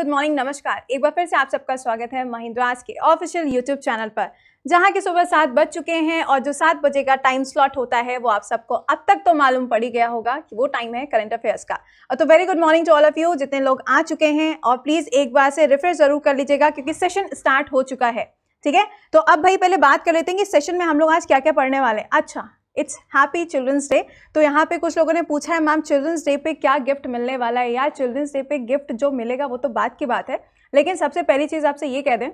Good morning, नमस्कार। एक बार फिर से आप सबका स्वागत है महिंद्राज के ऑफिशियल यूट्यूब चैनल पर, जहां के सुबह 7 बज चुके हैं और जो 7 बजे का टाइम स्लॉट होता है वो आप सबको अब तक तो मालूम पड़ ही गया होगा कि वो टाइम है करंट अफेयर्स का। और तो very good morning to all of you जितने लोग आ चुके हैं, और प्लीज़ एक बार से रिफ्रेश जरूर कर लीजिएगा क्योंकि सेशन स्टार्ट हो चुका है। ठीक है, तो अब भाई पहले बात कर लेते हैं कि सेशन में हम लोग आज क्या क्या पढ़ने वाले हैं। अच्छा, इट्स हैप्पी चिल्ड्रंस डे। तो यहाँ पे कुछ लोगों ने पूछा है मैम चिल्ड्रंस डे पे क्या गिफ्ट मिलने वाला है। यार, चिल्ड्रंस डे पे गिफ्ट जो मिलेगा वो तो बात की बात है, लेकिन सबसे पहली चीज़ आपसे ये कह दें,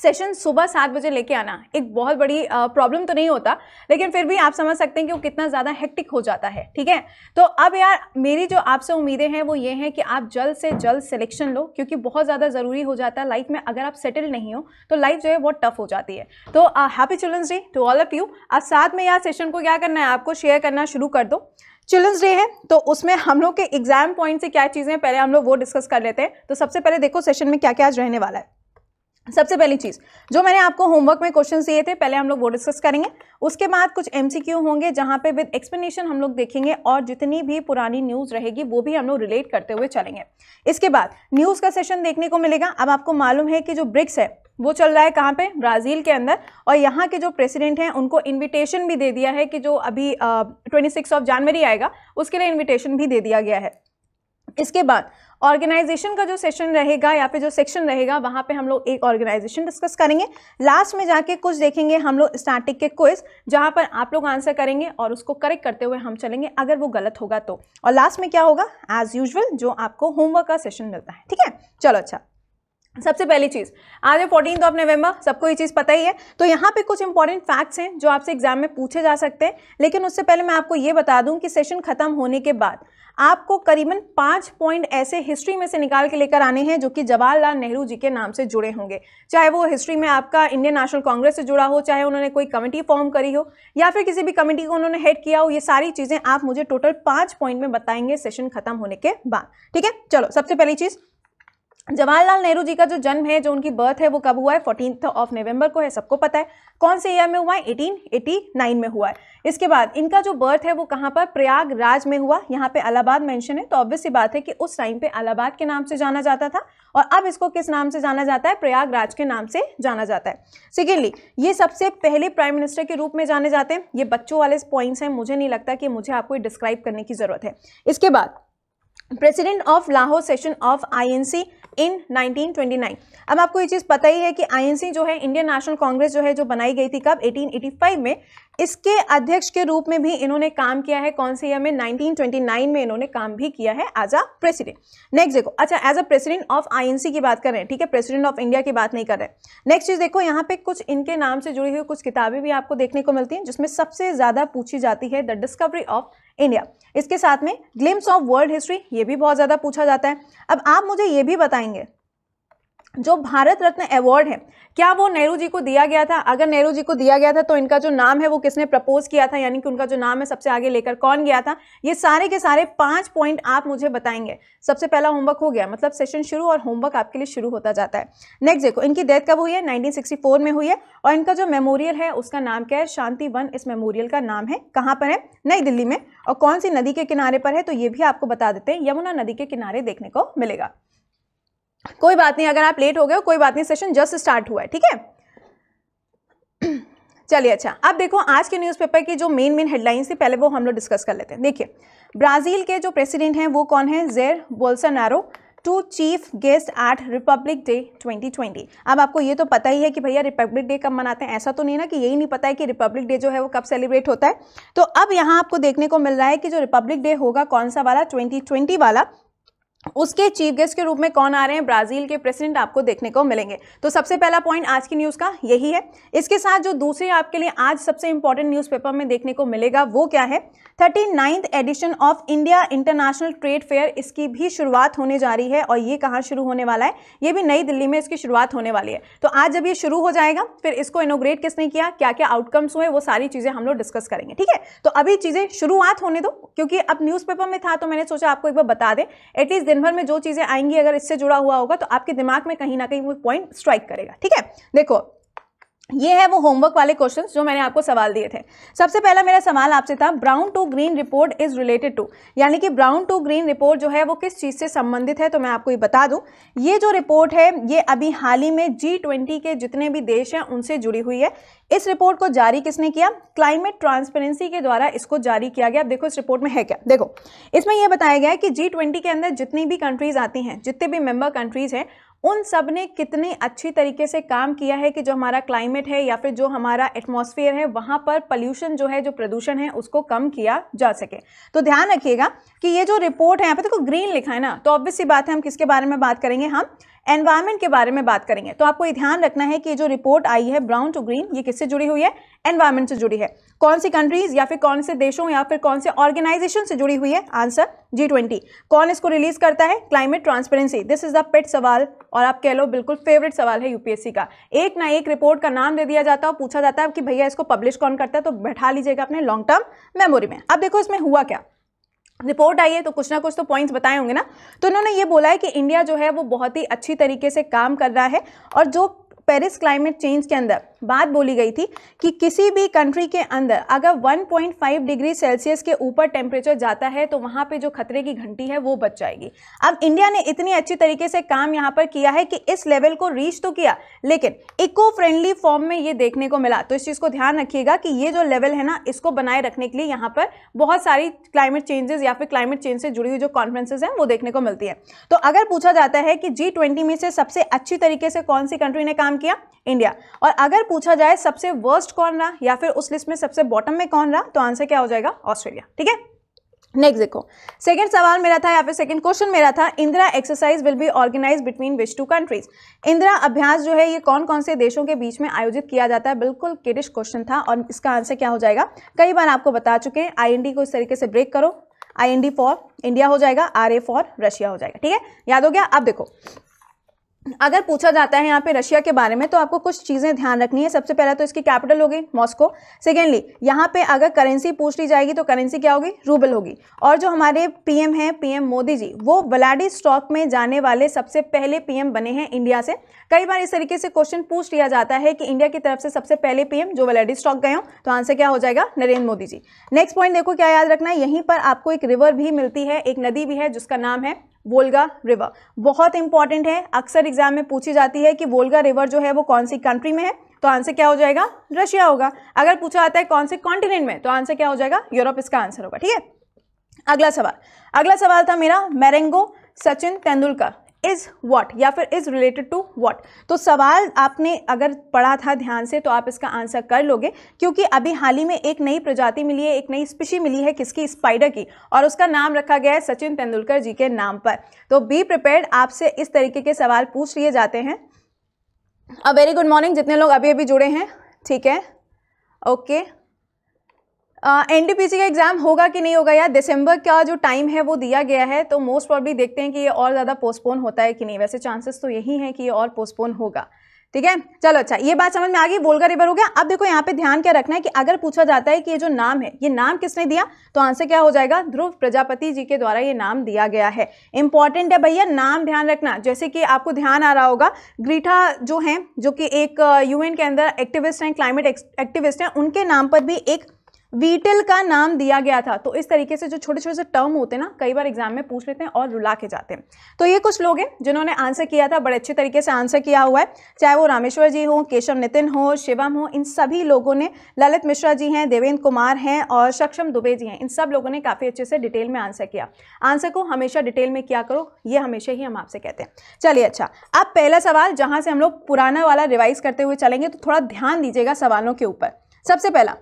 सेशन सुबह 7 बजे लेके आना एक बहुत बड़ी प्रॉब्लम तो नहीं होता, लेकिन फिर भी आप समझ सकते हैं कि वो कितना ज़्यादा हेक्टिक हो जाता है। ठीक है, तो अब यार मेरी जो आपसे उम्मीदें हैं वो ये हैं कि आप जल्द से जल्द सिलेक्शन लो, क्योंकि बहुत ज़्यादा ज़रूरी हो जाता है लाइफ में। अगर आप सेटल नहीं हो तो लाइफ जो है बहुत टफ हो जाती है। तो happy children's day to all of you. अब साथ में यार सेशन को क्या करना है, आपको शेयर करना शुरू कर दो। चिल्ड्रंस डे है तो उसमें हम लोग के एग्जाम पॉइंट से क्या चीज़ें पहले हम लोग वो डिस्कस कर लेते हैं। तो सबसे पहले देखो सेशन में क्या क्या आज रहने वाला है। सबसे पहली चीज़ जो मैंने आपको होमवर्क में क्वेश्चन दिए थे पहले हम लोग वो डिस्कस करेंगे। उसके बाद कुछ एमसीक्यू होंगे जहाँ पे विद एक्सप्लेनेशन हम लोग देखेंगे, और जितनी भी पुरानी न्यूज़ रहेगी वो भी हम लोग रिलेट करते हुए चलेंगे। इसके बाद न्यूज़ का सेशन देखने को मिलेगा। अब आपको मालूम है कि जो ब्रिक्स है वो चल रहा है कहाँ पे, ब्राज़ील के अंदर, और यहाँ के जो प्रेसिडेंट हैं उनको इन्विटेशन भी दे दिया है कि जो अभी 26 जनवरी आएगा उसके लिए इन्विटेशन भी दे दिया गया है। इसके बाद ऑर्गेनाइजेशन का जो सेशन रहेगा या फिर जो सेक्शन रहेगा वहाँ पे हम लोग एक ऑर्गेनाइजेशन डिस्कस करेंगे। लास्ट में जाके कुछ देखेंगे हम लोग स्टैटिक के क्विज, जहाँ पर आप लोग आंसर करेंगे और उसको करेक्ट करते हुए हम चलेंगे अगर वो गलत होगा तो। और लास्ट में क्या होगा, एज यूजुअल जो आपको होमवर्क का सेशन मिलता है। ठीक है, चलो। अच्छा, सबसे पहली चीज़ आज है 14 नवंबर, सबको ये चीज़ पता ही है। तो यहाँ पे कुछ इंपॉर्टेंट फैक्ट्स हैं जो आपसे एग्जाम में पूछे जा सकते हैं, लेकिन उससे पहले मैं आपको ये बता दूं कि सेशन ख़त्म होने के बाद आपको करीबन 5 पॉइंट ऐसे हिस्ट्री में से निकाल के लेकर आने हैं जो कि जवाहरलाल नेहरू जी के नाम से जुड़े होंगे। चाहे वो हिस्ट्री में आपका इंडियन नेशनल कांग्रेस से जुड़ा हो, चाहे उन्होंने कोई कमेटी फॉर्म करी हो, या फिर किसी भी कमेटी को उन्होंने हेड किया हो, ये सारी चीज़ें आप मुझे टोटल 5 पॉइंट में बताएंगे सेशन ख़त्म होने के बाद। ठीक है, चलो। सबसे पहली चीज़, जवाहरलाल नेहरू जी का जो जन्म है, जो उनकी बर्थ है, वो कब हुआ है, 14 नवंबर को है, सबको पता है। कौन से ईयर में हुआ है, 1889 में हुआ है। इसके बाद इनका जो बर्थ है वो कहाँ पर, प्रयागराज में हुआ। यहाँ पे इलाहाबाद मेंशन है, तो ऑब्वियस सी बात है कि उस टाइम पे इलाहाबाद के नाम से जाना जाता था, और अब इसको किस नाम से जाना जाता है, प्रयागराज के नाम से जाना जाता है। सेकेंडली, ये सबसे पहले प्राइम मिनिस्टर के रूप में जाने जाते हैं। ये बच्चों वाले पॉइंट्स हैं, मुझे नहीं लगता कि मुझे आपको डिस्क्राइब करने की ज़रूरत है। इसके बाद president of Lahore session of INC in 1929। अब आपको ये चीज़ पता ही है कि INC जो है, इंडियन नेशनल कांग्रेस जो है, जो बनाई गई थी कब, 1885 में, इसके अध्यक्ष के रूप में भी इन्होंने काम किया है। कौन से ईयर में, 1929 में इन्होंने काम भी किया है एज अ प्रेसिडेंट। नेक्स्ट देखो, अच्छा as a president of INC की बात कर रहे हैं, ठीक है, प्रेसिडेंट ऑफ इंडिया की बात नहीं कर रहे हैं। नेक्स्ट चीज़ देखो, यहाँ पे कुछ इनके नाम से जुड़ी हुई कुछ किताबें भी आपको देखने को मिलती हैं, जिसमें सबसे ज़्यादा पूछी जाती है द डिस्कवरी ऑफ इंडिया। इसके साथ में ग्लिम्प्स ऑफ वर्ल्ड हिस्ट्री, ये भी बहुत ज़्यादा पूछा जाता है। अब आप मुझे ये भी बताएंगे जो भारत रत्न अवार्ड है, क्या वो नेहरू जी को दिया गया था? अगर नेहरू जी को दिया गया था तो इनका जो नाम है वो किसने प्रपोज किया था, यानी कि उनका जो नाम है सबसे आगे लेकर कौन गया था। ये सारे के सारे 5 पॉइंट आप मुझे बताएंगे। सबसे पहला होमवर्क हो गया, मतलब सेशन शुरू और होमवर्क आपके लिए शुरू होता जाता है। नेक्स्ट देखो, इनकी डेथ कब हुई है, 1964 में हुई है, और इनका जो मेमोरियल है उसका नाम क्या है, शांति वन इस मेमोरियल का नाम है। कहाँ पर है, नई दिल्ली में, और कौन सी नदी के किनारे पर है, तो ये भी आपको बता देते हैं, यमुना नदी के किनारे देखने को मिलेगा। कोई बात नहीं अगर आप लेट हो गए हो, कोई बात नहीं, सेशन जस्ट स्टार्ट हुआ है। ठीक है, चलिए। अच्छा, अब देखो आज के न्यूज़पेपर की जो मेन हेडलाइंस थी पहले वो हम लोग डिस्कस कर लेते हैं। देखिए, ब्राज़ील के जो प्रेसिडेंट हैं वो कौन है, Jair Bolsonaro, to chief guest at Republic Day 2020। अब आपको ये तो पता ही है कि भैया रिपब्लिक डे कब मनाते हैं, ऐसा तो नहीं ना कि यही नहीं पता है कि रिपब्लिक डे जो है वो कब सेलिब्रेट होता है। तो अब यहाँ आपको देखने को मिल रहा है कि जो रिपब्लिक डे होगा कौन सा वाला, 2020 वाला, उसके चीफ गेस्ट के रूप में कौन आ रहे हैं, ब्राज़ील के प्रेसिडेंट आपको देखने को मिलेंगे। तो सबसे पहला पॉइंट आज की न्यूज़ का यही है। इसके साथ जो दूसरे आपके लिए आज सबसे इंपॉर्टेंट न्यूज़पेपर में देखने को मिलेगा वो क्या है, 39th edition of India International Trade Fair, इसकी भी शुरुआत होने जा रही है। और ये कहाँ शुरू होने वाला है, ये भी नई दिल्ली में इसकी शुरुआत होने वाली है। तो आज जब ये शुरू हो जाएगा, फिर इसको इनोग्रेट किसने किया, क्या क्या आउटकम्स हुए, वो सारी चीज़ें हम लोग डिस्कस करेंगे। ठीक है, तो अभी चीज़ें शुरुआत होने दो, क्योंकि अब न्यूज़पेपर में था तो मैंने सोचा आपको एक बार बता दें, एटलीस्ट दिन भर में जो चीजें आएंगी अगर इससे जुड़ा हुआ होगा तो आपके दिमाग में कहीं ना कहीं वो पॉइंट स्ट्राइक करेगा। ठीक है, देखो ये है वो होमवर्क वाले क्वेश्चंस जो मैंने आपको सवाल दिए थे। सबसे पहला मेरा सवाल आपसे था brown to green report is related to, यानी कि ब्राउन टू ग्रीन रिपोर्ट जो है वो किस चीज़ से संबंधित है। तो मैं आपको ये बता दूं, ये जो रिपोर्ट है ये अभी हाल ही में G20 के जितने भी देश हैं उनसे जुड़ी हुई है। इस रिपोर्ट को जारी किसने किया? क्लाइमेट ट्रांसपेरेंसी के द्वारा इसको जारी किया गया। अब देखो इस रिपोर्ट में है क्या, देखो इसमें यह बताया गया है कि G20 के अंदर जितनी भी कंट्रीज़ आती हैं, जितने भी मेम्बर कंट्रीज़ हैं, उन सब ने कितने अच्छी तरीके से काम किया है कि जो हमारा क्लाइमेट है या फिर जो हमारा एटमॉस्फेयर है वहाँ पर पॉल्यूशन जो है, जो प्रदूषण है उसको कम किया जा सके। तो ध्यान रखिएगा कि ये जो रिपोर्ट है यहाँ पे देखो ग्रीन लिखा है ना, तो ऑब्वियस सी बात है हम किसके बारे में बात करेंगे, हम एनवायरमेंट के बारे में बात करेंगे। तो आपको ये ध्यान रखना है कि जो रिपोर्ट आई है ब्राउन टू ग्रीन ये किससे जुड़ी हुई है? एनवायरमेंट से जुड़ी है। कौन सी कंट्रीज या फिर कौन से देशों या फिर कौन से ऑर्गेनाइजेशन से जुड़ी हुई है? Answer G20। कौन इसको रिलीज करता है? Climate transparency. This is the पेट सवाल और आप कह लो बिल्कुल फेवरेट सवाल है यूपीएससी का। एक ना एक रिपोर्ट का नाम दे दिया जाता है और पूछा जाता है कि भैया इसको पब्लिश कौन करता है, तो बैठा लीजिएगा अपने लॉन्ग टर्म मेमोरी में। अब देखो इसमें हुआ क्या, रिपोर्ट आई है तो कुछ ना कुछ तो पॉइंट्स बताए होंगे ना। तो उन्होंने ये बोला है कि इंडिया जो है वो बहुत ही अच्छी तरीके से काम कर रहा है और जो पेरिस क्लाइमेट चेंज के अंदर बात बोली गई थी कि किसी भी कंट्री के अंदर अगर 1.5 डिग्री सेल्सियस के ऊपर टेम्परेचर जाता है तो वहाँ पे जो खतरे की घंटी है वो बच जाएगी। अब इंडिया ने इतनी अच्छी तरीके से काम यहाँ पर किया है कि इस लेवल को रीच तो किया लेकिन इको फ्रेंडली फॉर्म में ये देखने को मिला। तो इस चीज़ को ध्यान रखिएगा कि ये जो लेवल है ना इसको बनाए रखने के लिए यहाँ पर बहुत सारी क्लाइमेट चेंजेस या फिर क्लाइमेट चेंज से जुड़ी हुई जो कॉन्फ्रेंसेज हैं वो देखने को मिलती है। तो अगर पूछा जाता है कि G20 में से सबसे अच्छी तरीके से कौन सी कंट्री ने काम किया? इंडिया। और अगर पूछा जाए सबसे वर्स्ट कौन रहा या फिर उस लिस्ट में सबसे बॉटम में कौन रहा तो आंसर क्या हो जाएगा? ऑस्ट्रेलिया। ठीक है, नेक्स्ट देखो सेकंड सवाल मेरा था या फिर सेकंड क्वेश्चन मेरा था Indira exercise will be organize between which two countries. Indira अभ्यास जो है ये कौन कौन से देशों के बीच में आयोजित किया जाता है? बिल्कुल किडिश क्वेश्चन था और इसका आंसर क्या हो जाएगा? कई बार आपको बता चुके हैं, IND को इस तरीके से ब्रेक करो, IND फॉर इंडिया हो जाएगा, RA फॉर रशिया हो जाएगा। ठीक है, याद हो गया। अब देखो अगर पूछा जाता है यहाँ पे रशिया के बारे में तो आपको कुछ चीज़ें ध्यान रखनी है। सबसे पहला तो इसकी कैपिटल होगी मॉस्को। सेकेंडली यहाँ पे अगर करेंसी पूछ ली जाएगी तो करेंसी क्या होगी? रूबल होगी। और जो हमारे पीएम हैं, पीएम मोदी जी, वो व्लादिवोस्तोक में जाने वाले सबसे पहले पीएम बने हैं इंडिया से। कई बार इस तरीके से क्वेश्चन पूछ लिया जाता है कि इंडिया की तरफ से सबसे पहले पीएम जो व्लादिवोस्तोक गए हों, तो आंसर क्या हो जाएगा? नरेंद्र मोदी जी। नेक्स्ट पॉइंट देखो क्या याद रखना है, यहीं पर आपको एक रिवर भी मिलती है, एक नदी भी है जिसका नाम है वोल्गा रिवर। बहुत इंपॉर्टेंट है, अक्सर एग्जाम में पूछी जाती है कि वोल्गा रिवर जो है वो कौन सी कंट्री में है, तो आंसर क्या हो जाएगा? रशिया होगा। अगर पूछा जाता है कौन से कॉन्टिनेंट में तो आंसर क्या हो जाएगा? यूरोप इसका आंसर होगा। ठीक है, अगला सवाल था मेरा मैरेंगो सचिन तेंदुलकर इज वॉट या फिर इज रिलेटेड टू वॉट। तो सवाल आपने अगर पढ़ा था ध्यान से तो आप इसका आंसर कर लोगे क्योंकि अभी हाल ही में एक नई प्रजाति मिली है, एक नई स्पीशी मिली है किसकी? स्पाइडर की, और उसका नाम रखा गया है सचिन तेंदुलकर जी के नाम पर। तो बी प्रिपेयर्ड, आपसे इस तरीके के सवाल पूछ लिए जाते हैं। अ वेरी गुड मॉर्निंग जितने लोग अभी अभी जुड़े हैं। ठीक है, ओके। NDPC का एग्ज़ाम होगा कि नहीं होगा यार? दिसंबर का जो टाइम है वो दिया गया है तो मोस्ट प्रॉब्ली देखते हैं कि ये और ज़्यादा पोस्टपोन होता है कि नहीं। वैसे चांसेस तो यही हैं कि ये और पोस्टपोन होगा। ठीक है, चलो अच्छा, ये बात समझ में आ गई, वोल्गा रिवर हो गया। अब देखो यहाँ पे ध्यान क्या रखना है कि अगर पूछा जाता है कि ये जो नाम है ये नाम किसने दिया तो आंसर क्या हो जाएगा? ध्रुव प्रजापति जी के द्वारा ये नाम दिया गया है। इंपॉर्टेंट है भैया, नाम ध्यान रखना। जैसे कि आपको ध्यान आ रहा होगा ग्रीटा जो हैं, जो कि एक UN के अंदर एक्टिविस्ट हैं, क्लाइमेट एक्टिविस्ट हैं, उनके नाम पर भी एक वीटल का नाम दिया गया था। तो इस तरीके से जो छोटे छोटे से टर्म होते हैं ना कई बार एग्जाम में पूछ लेते हैं और रुला के जाते हैं। तो ये कुछ लोग हैं जिन्होंने आंसर किया था, बड़े अच्छे तरीके से आंसर किया हुआ है, चाहे वो रामेश्वर जी हो, केशव नितिन हो, शिवम हो, इन सभी लोगों ने, ललित मिश्रा जी हैं, देवेंद्र कुमार हैं और सक्षम दुबे जी हैं, इन सब लोगों ने काफ़ी अच्छे से डिटेल में आंसर किया। आंसर को हमेशा डिटेल में किया करो, ये हमेशा ही हम आपसे कहते हैं। चलिए अच्छा, अब पहला सवाल जहाँ से हम लोग पुराना वाला रिवाइज करते हुए चलेंगे तो थोड़ा ध्यान दीजिएगा सवालों के ऊपर। सबसे पहला,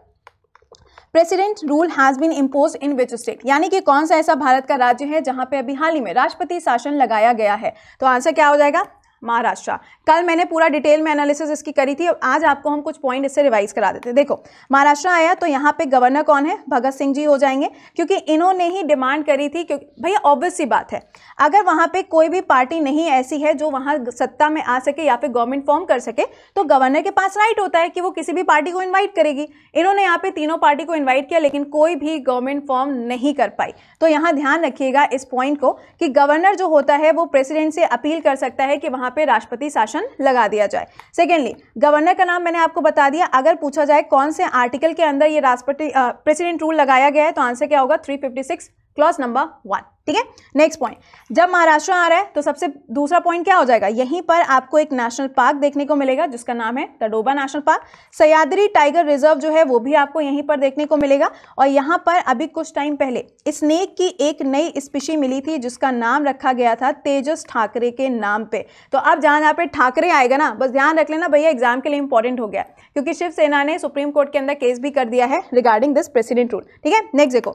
president rule has been impose in which state, यानी कि कौन सा ऐसा भारत का राज्य है जहां पे अभी हाल ही में राष्ट्रपति शासन लगाया गया है, तो आंसर क्या हो जाएगा? महाराष्ट्र। कल मैंने पूरा डिटेल में एनालिसिस इसकी करी थी, अब आज आपको हम कुछ पॉइंट इससे रिवाइज करा देते हैं। देखो महाराष्ट्र आया तो यहाँ पे गवर्नर कौन है? भगत सिंह जी हो जाएंगे, क्योंकि इन्होंने ही डिमांड करी थी। क्योंकि भैया ऑब्वियस सी बात है, अगर वहाँ पे कोई भी पार्टी नहीं ऐसी है जो वहाँ सत्ता में आ सके या फिर गवर्नमेंट फॉर्म कर सके तो गवर्नर के पास राइट होता है कि वो किसी भी पार्टी को इन्वाइट करेगी। इन्होंने यहाँ पे तीनों पार्टी को इन्वाइट किया लेकिन कोई भी गवर्नमेंट फॉर्म नहीं कर पाई। तो यहाँ ध्यान रखिएगा इस पॉइंट को कि गवर्नर जो होता है वो प्रेसिडेंट से अपील कर सकता है कि वहाँ वहाँ पे राष्ट्रपति शासन लगा दिया जाए। सेकेंडली, गवर्नर का नाम मैंने आपको बता दिया। अगर पूछा जाए कौन से आर्टिकल के अंदर ये राष्ट्रपति प्रेसिडेंट रूल लगाया गया है तो आंसर क्या होगा, 356 क्लॉज नंबर 1। ठीक है, नेक्स्ट पॉइंट, जब महाराष्ट्र आ रहा है तो सबसे दूसरा पॉइंट क्या हो जाएगा, यहीं पर आपको एक नेशनल पार्क देखने को मिलेगा जिसका नाम है Tadoba national park. Sahyadri tiger reserve जो है वो भी आपको यहीं पर देखने को मिलेगा। और यहाँ पर अभी कुछ टाइम पहले स्नेक की एक नई स्पीशी मिली थी जिसका नाम रखा गया था तेजस ठाकरे के नाम पे। तो अब जहाँ जहाँ पे ठाकरे आएगा ना, बस ध्यान रख लेना भैया, एग्जाम के लिए इंपॉर्टेंट हो गया, क्योंकि शिवसेना ने सुप्रीम कोर्ट के अंदर केस भी कर दिया है रिगार्डिंग दिस प्रेसिडेंट रूल। ठीक है, नेक्स्ट देखो,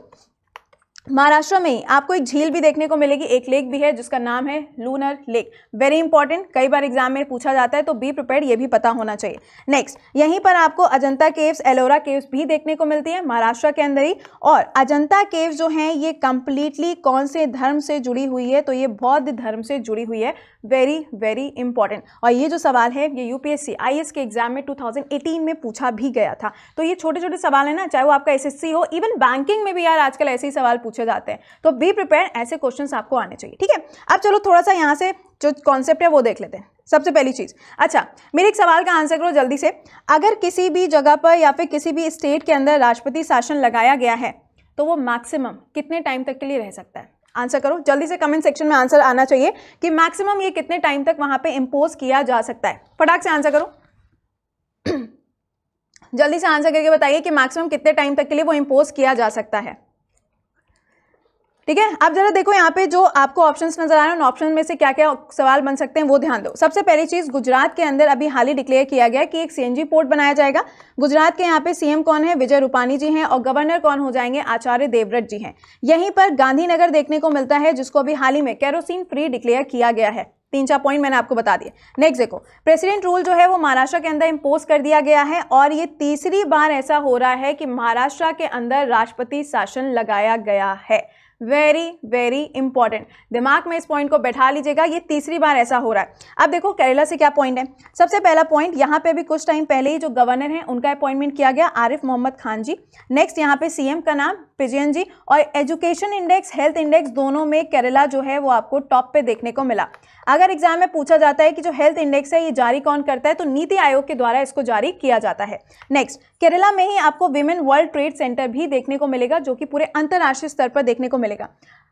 महाराष्ट्र में ही आपको एक झील भी देखने को मिलेगी, एक लेक भी है जिसका नाम है लूनर लेक। वेरी इंपॉर्टेंट, कई बार एग्जाम में पूछा जाता है तो बी प्रिपेयर्ड, ये भी पता होना चाहिए। नेक्स्ट, यहीं पर आपको अजंता केव्स, एलोरा केव्स भी देखने को मिलती है महाराष्ट्र के अंदर ही। और अजंता केव्स जो हैं ये कंप्लीटली कौन से धर्म से जुड़ी हुई है, तो ये बौद्ध धर्म से जुड़ी हुई है। Very very important. और ये जो सवाल है ये यूपीएससी आईएएस के एग्जाम में 2018 में पूछा भी गया था। तो ये छोटे छोटे सवाल है ना, चाहे वो आपका एसएससी हो, इवन बैंकिंग में भी यार आजकल ऐसे ही सवाल पूछे जाते हैं। तो बी प्रिपेयर, ऐसे क्वेश्चंस आपको आने चाहिए। ठीक है, अब चलो थोड़ा सा यहाँ से जो कॉन्सेप्ट है वो देख लेते हैं। सबसे पहली चीज़, अच्छा मेरे एक सवाल का आंसर करो जल्दी से, अगर किसी भी जगह पर या फिर किसी भी स्टेट के अंदर राष्ट्रपति शासन लगाया गया है तो वो मैक्सिमम कितने टाइम तक के लिए रह सकता है? आंसर करो जल्दी से, कमेंट सेक्शन में आंसर आना चाहिए कि मैक्सिमम ये कितने टाइम तक वहाँ पे इम्पोज किया जा सकता है। फटाक से आंसर करो, जल्दी से आंसर करके बताइए कि मैक्सिमम कितने टाइम तक के लिए वो इम्पोज किया जा सकता है। ठीक है, अब जरा देखो यहाँ पे जो आपको ऑप्शंस नजर आ रहे हैं, उन ऑप्शन में से क्या क्या सवाल बन सकते हैं वो ध्यान दो। सबसे पहली चीज, गुजरात के अंदर अभी हाल ही डिक्लेयर किया गया कि एक सीएनजी पोर्ट बनाया जाएगा। गुजरात के यहाँ पे सीएम कौन है, विजय रूपाणी जी हैं, और गवर्नर कौन हो जाएंगे, आचार्य देवव्रत जी हैं। यहीं पर गांधीनगर देखने को मिलता है जिसको अभी हाल ही में केरोसिन फ्री डिक्लेयर किया गया है। 3-4 पॉइंट मैंने आपको बता दिए। नेक्स्ट देखो, प्रेसिडेंट रूल जो है वो महाराष्ट्र के अंदर इम्पोज कर दिया गया है और ये तीसरी बार ऐसा हो रहा है कि महाराष्ट्र के अंदर राष्ट्रपति शासन लगाया गया है। वेरी वेरी इंपॉर्टेंट, दिमाग में इस पॉइंट को बैठा लीजिएगा, ये तीसरी बार ऐसा हो रहा है। अब देखो केरला से क्या पॉइंट है। सबसे पहला पॉइंट, यहाँ पे भी कुछ टाइम पहले ही जो गवर्नर हैं उनका अपॉइंटमेंट किया गया, आरिफ मोहम्मद खान जी। नेक्स्ट यहाँ पे सीएम का नाम पिजयन जी। और एजुकेशन इंडेक्स, हेल्थ इंडेक्स दोनों में केरला जो है वो आपको टॉप पे देखने को मिला। अगर एग्जाम में पूछा जाता है कि जो हेल्थ इंडेक्स है ये जारी कौन करता है, तो नीति आयोग के द्वारा इसको जारी किया जाता है। नेक्स्ट, केरला में ही आपको विमेन वर्ल्ड ट्रेड सेंटर भी देखने को मिलेगा जो कि पूरे अंतर्राष्ट्रीय स्तर पर देखने को मिलेगा।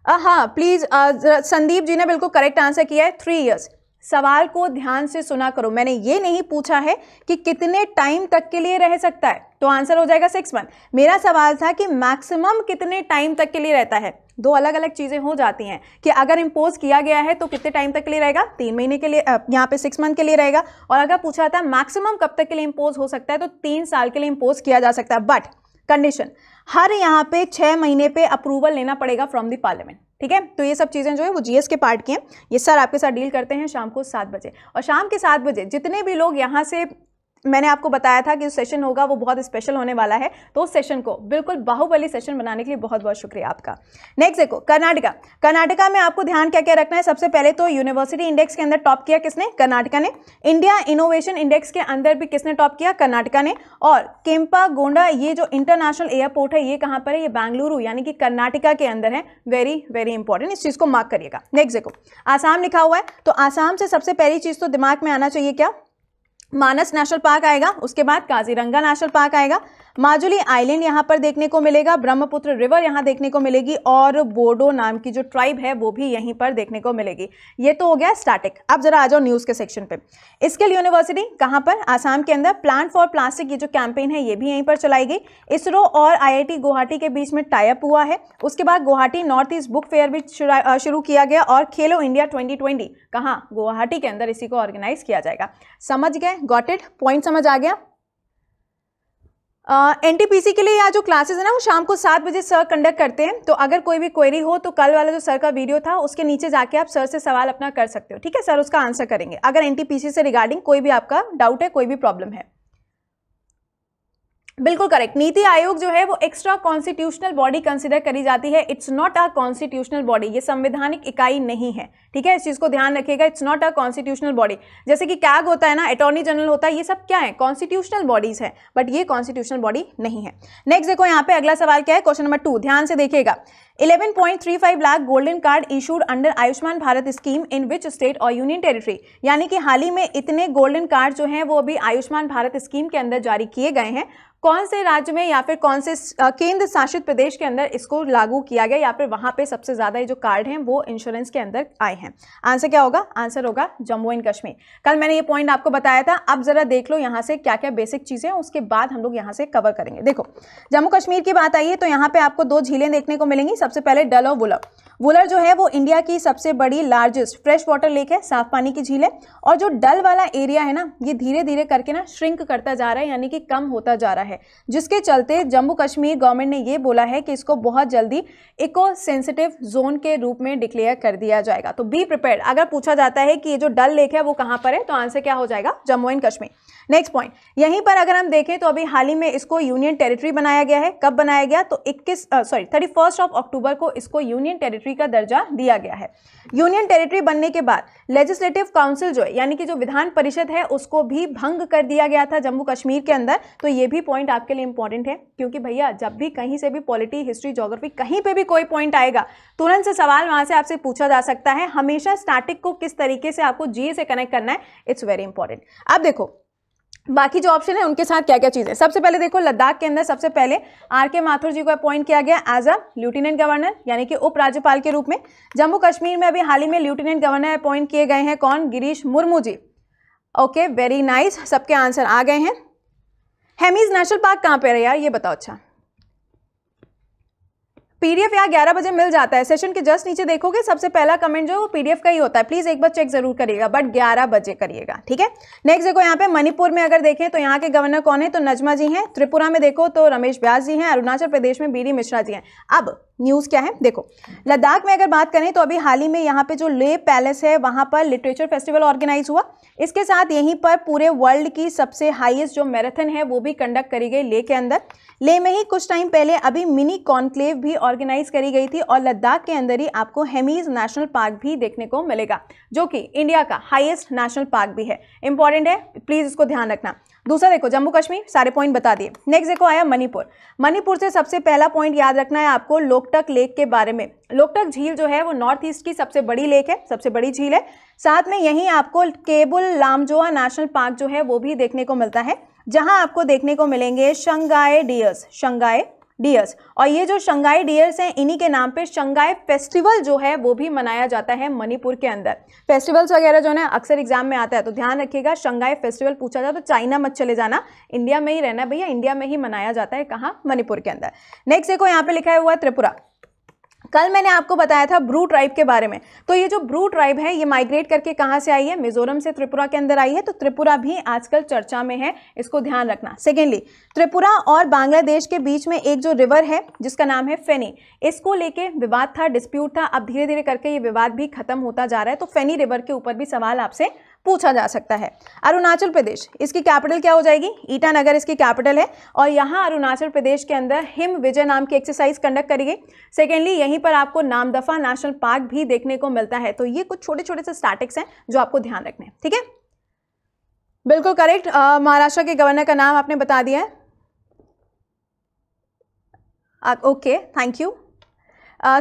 हाँ प्लीज, संदीप जी ने बिल्कुल करेक्ट आंसर किया है 3 इयर्स। सवाल को ध्यान से सुना करो, मैंने ये नहीं पूछा है कि कितने टाइम तक के लिए रह सकता है, तो आंसर हो जाएगा 6 मंथ। मेरा सवाल था कि मैक्सिमम कितने टाइम तक के लिए रहता है। दो अलग अलग चीज़ें हो जाती हैं कि अगर इम्पोज किया गया है तो कितने टाइम तक के लिए रहेगा, 3 महीने के लिए, यहाँ पे 6 मंथ के लिए रहेगा। और अगर पूछा था मैक्सिमम कब तक के लिए इम्पोज हो सकता है, तो 3 साल के लिए इम्पोज किया जा सकता है, बट कंडीशन हर यहाँ पे 6 महीने पे अप्रूवल लेना पड़ेगा फ्रॉम द पार्लियामेंट। ठीक है, तो ये सब चीज़ें जो है वो जीएस के पार्ट की हैं, ये सर आपके साथ डील करते हैं शाम को 7 बजे। और शाम के 7 बजे जितने भी लोग यहाँ से, मैंने आपको बताया था कि सेशन होगा वो बहुत स्पेशल होने वाला है, तो उस सेशन को बिल्कुल बाहुबली सेशन बनाने के लिए बहुत बहुत शुक्रिया आपका। नेक्स्ट देखो, कर्नाटका। कर्नाटका में आपको ध्यान क्या क्या रखना है, सबसे पहले तो यूनिवर्सिटी इंडेक्स के अंदर टॉप किया किसने, कर्नाटका ने। इंडिया इनोवेशन इंडेक्स के अंदर भी किसने टॉप किया, कर्नाटका ने। और केम्पागोंडा, ये जो इंटरनेशनल एयरपोर्ट है ये कहाँ पर है, ये बेंगलुरु यानी कि कर्नाटका के अंदर है। वेरी वेरी इंपॉर्टेंट, इस चीज़ को मार्क करिएगा। नेक्स्ट देखो, आसाम लिखा हुआ है, तो आसाम से सबसे पहली चीज़ तो दिमाग में आना चाहिए क्या, मानस नेशनल पार्क आएगा, उसके बाद काजीरंगा नेशनल पार्क आएगा, माजुली आइलैंड यहाँ पर देखने को मिलेगा, ब्रह्मपुत्र रिवर यहाँ देखने को मिलेगी, और बोडो नाम की जो ट्राइब है वो भी यहीं पर देखने को मिलेगी। ये तो हो गया स्टैटिक। अब जरा आ जाओ न्यूज़ के सेक्शन पे। स्किल यूनिवर्सिटी कहाँ पर, आसाम के अंदर। प्लान फॉर प्लास्टिक, ये जो कैंपेन है ये भी यहीं पर चलाई गई। इसरो और IIT गुवाहाटी के बीच में टाइप हुआ है। उसके बाद Guwahati north east book fair भी शुरू किया गया, और खेलो इंडिया 2020 कहाँ, गुवाहाटी के अंदर इसी को ऑर्गेनाइज किया जाएगा। समझ गए, गॉट इट, पॉइंट समझ आ गया। NTPC के लिए आज जो क्लासेस है ना वो शाम को 7 बजे सर कंडक्ट करते हैं, तो अगर कोई भी क्वेरी हो तो कल वाला जो सर का वीडियो था उसके नीचे जाके आप सर से सवाल अपना कर सकते हो। ठीक है, सर उसका आंसर करेंगे अगर NTPC से रिगार्डिंग कोई भी आपका डाउट है, कोई भी प्रॉब्लम है। बिल्कुल करेक्ट, नीति आयोग जो है वो एक्स्ट्रा कॉन्स्टिट्यूशनल बॉडी कंसिडर करी जाती है, it's not a constitutional body, ये संवैधानिक इकाई नहीं है, ठीक है, इस चीज़ को ध्यान रखिएगा, it's not a constitutional body. जैसे कि कैग होता है ना, अटॉर्नी जनरल होता है, ये सब क्या है, कॉन्स्टिट्यूशनल बॉडीज है, बट ये कॉन्स्टिट्यूशनल बॉडी नहीं है। नेक्स्ट देखो यहाँ पे अगला सवाल क्या है, क्वेश्चन नंबर 2, ध्यान से देखिएगा। 11.35 lakh golden card issued under Ayushman Bharat scheme in which state और यूनियन टेरिटरी, यानी कि हाल ही में इतने गोल्डन कार्ड जो हैं वो अभी आयुष्मान भारत स्कीम के अंदर जारी किए गए हैं, कौन से राज्य में या फिर कौन से केंद्र शासित प्रदेश के अंदर इसको लागू किया गया या फिर वहाँ पे सबसे ज़्यादा ये जो कार्ड हैं वो इंश्योरेंस के अंदर आए हैं। आंसर क्या होगा, आंसर होगा जम्मू एंड कश्मीर। कल मैंने ये पॉइंट आपको बताया था, अब ज़रा देख लो यहाँ से क्या क्या बेसिक चीज़ें हैं, उसके बाद हम लोग यहाँ से कवर करेंगे। देखो जम्मू कश्मीर की बात आई है तो यहाँ पर आपको दो झीलें देखने को मिलेंगी, सबसे पहले डल और वुलर। वुलर जो है वो इंडिया की सबसे बड़ी लार्जेस्ट फ्रेश वाटर लेक है, साफ पानी की झील है, और जो डल वाला एरिया है ना ये धीरे धीरे करके ना श्रिंक करता जा रहा है, यानी कि कम होता जा रहा है, जिसके चलते जम्मू कश्मीर गवर्नमेंट ने ये बोला है कि इसको बहुत जल्दी इको सेंसिटिव जोन के रूप में डिक्लेयर कर दिया जाएगा। तो बी प्रिपेयर्ड, अगर पूछा जाता है कि ये जो डल लेक है वो कहाँ पर है तो आंसर क्या हो जाएगा, Jammu and Kashmir. Next point, यहीं पर अगर हम देखें तो अभी हाल ही में इसको यूनियन टेरिटरी बनाया गया है, कब बनाया गया तो 31 अक्टूबर को इसको यूनियन टेरिटरी का दर्जा दिया गया है। यूनियन टेरिटरी बनने के बाद लेजिस्लेटिव काउंसिल जो है यानी कि जो विधान परिषद है उसको भी भंग कर दिया गया था जम्मू कश्मीर के अंदर, तो ये भी पॉइंट आपके लिए इंपॉर्टेंट है, क्योंकि भैया जब भी कहीं से भी पॉलिटी, हिस्ट्री, ज्योग्राफी कहीं पे भी कोई पॉइंट आएगा तुरंत से सवाल वहां से आपसे पूछा जा सकता है, हमेशा स्टैटिक को किस तरीके से आपको जीए से कनेक्ट करना है, इट्स वेरी इंपॉर्टेंट। अब देखो बाकी जो ऑप्शन है उनके साथ क्या क्या चीज़ें, सबसे पहले देखो लद्दाख के अंदर सबसे पहले आरके माथुर जी को अपॉइंट किया गया एज अ लेफ्टिनेंट गवर्नर, यानी कि उप राज्यपाल के रूप में। जम्मू कश्मीर में अभी हाल ही में लेफ्टिनेंट गवर्नर अपॉइंट किए गए हैं, कौन, Girish Murmu ji. Okay very nice, सबके आंसर आ गए हैं। हेमीज नेशनल पार्क कहाँ पे है यार ये बताओ, अच्छा पीडीएफ यार 11 बजे मिल जाता है, सेशन के जस्ट नीचे देखोगे सबसे पहला कमेंट जो पीडीएफ का ही होता है, प्लीज एक बार चेक जरूर करिएगा, बट 11 बजे करिएगा, ठीक है। नेक्स्ट देखो यहाँ पे मणिपुर में अगर देखें तो यहाँ के गवर्नर कौन है तो नजमा जी हैं, त्रिपुरा में देखो तो रमेश व्यास जी हैं, अरुणाचल प्रदेश में बीडी मिश्रा जी हैं। अब न्यूज़ क्या है देखो, लद्दाख में अगर बात करें तो अभी हाल ही में यहाँ पे जो ले पैलेस है वहाँ पर लिटरेचर फेस्टिवल ऑर्गेनाइज हुआ, इसके साथ यहीं पर पूरे वर्ल्ड की सबसे हाईएस्ट जो मैराथन है वो भी कंडक्ट करी गई ले के अंदर। ले में ही कुछ टाइम पहले अभी मिनी कॉन्क्लेव भी ऑर्गेनाइज करी गई थी, और लद्दाख के अंदर ही आपको हेमीज नेशनल पार्क भी देखने को मिलेगा जो कि इंडिया का हाईएस्ट नेशनल पार्क भी है, इंपॉर्टेंट है, प्लीज़ इसको ध्यान रखना। दूसरा देखो जम्मू कश्मीर, सारे पॉइंट बता दिए। नेक्स्ट देखो आया मणिपुर, मणिपुर से सबसे पहला पॉइंट याद रखना है आपको लोकटक लेक के बारे में। लोकटक झील जो है वो नॉर्थ ईस्ट की सबसे बड़ी लेक है, सबसे बड़ी झील है, साथ में यहीं आपको केबुल लामजोआ नेशनल पार्क जो है वो भी देखने को मिलता है, जहां आपको देखने को मिलेंगे शंघाई डियर्स, शंघाई डियर्स, और ये जो शंघाई डियर्स हैं इन्हीं के नाम पे शंघाई फेस्टिवल जो है वो भी मनाया जाता है मणिपुर के अंदर। फेस्टिवल्स वगैरह जो है ना अक्सर एग्जाम में आता है, तो ध्यान रखिएगा शंघाई फेस्टिवल पूछा जाए तो चाइना मत चले जाना, इंडिया में ही रहना भैया, इंडिया में ही मनाया जाता है, कहाँ, मणिपुर के अंदर। नेक्स्ट देखो यहाँ पे लिखा हुआ त्रिपुरा, कल मैंने आपको बताया था ब्रू ट्राइब के बारे में, तो ये जो ब्रू ट्राइब है ये माइग्रेट करके कहाँ से आई है, मिजोरम से त्रिपुरा के अंदर आई है, तो त्रिपुरा भी आजकल चर्चा में है, इसको ध्यान रखना। सेकेंडली त्रिपुरा और बांग्लादेश के बीच में एक जो रिवर है जिसका नाम है फेनी, इसको लेके विवाद था, डिस्प्यूट था, अब धीरे धीरे करके ये विवाद भी खत्म होता जा रहा है, तो फेनी रिवर के ऊपर भी सवाल आपसे पूछा जा सकता है। अरुणाचल प्रदेश, इसकी कैपिटल क्या हो जाएगी, ईटानगर इसकी कैपिटल है, और यहाँ अरुणाचल प्रदेश के अंदर हिम विजय नाम की एक्सरसाइज कंडक्ट करी गई। सेकेंडली यहीं पर आपको नामदफा नेशनल पार्क भी देखने को मिलता है, तो ये कुछ छोटे छोटे से स्टैटिक्स हैं जो आपको ध्यान रखने हैं, ठीक है, बिल्कुल करेक्ट। महाराष्ट्र के गवर्नर का नाम आपने बता दिया है, okay thank you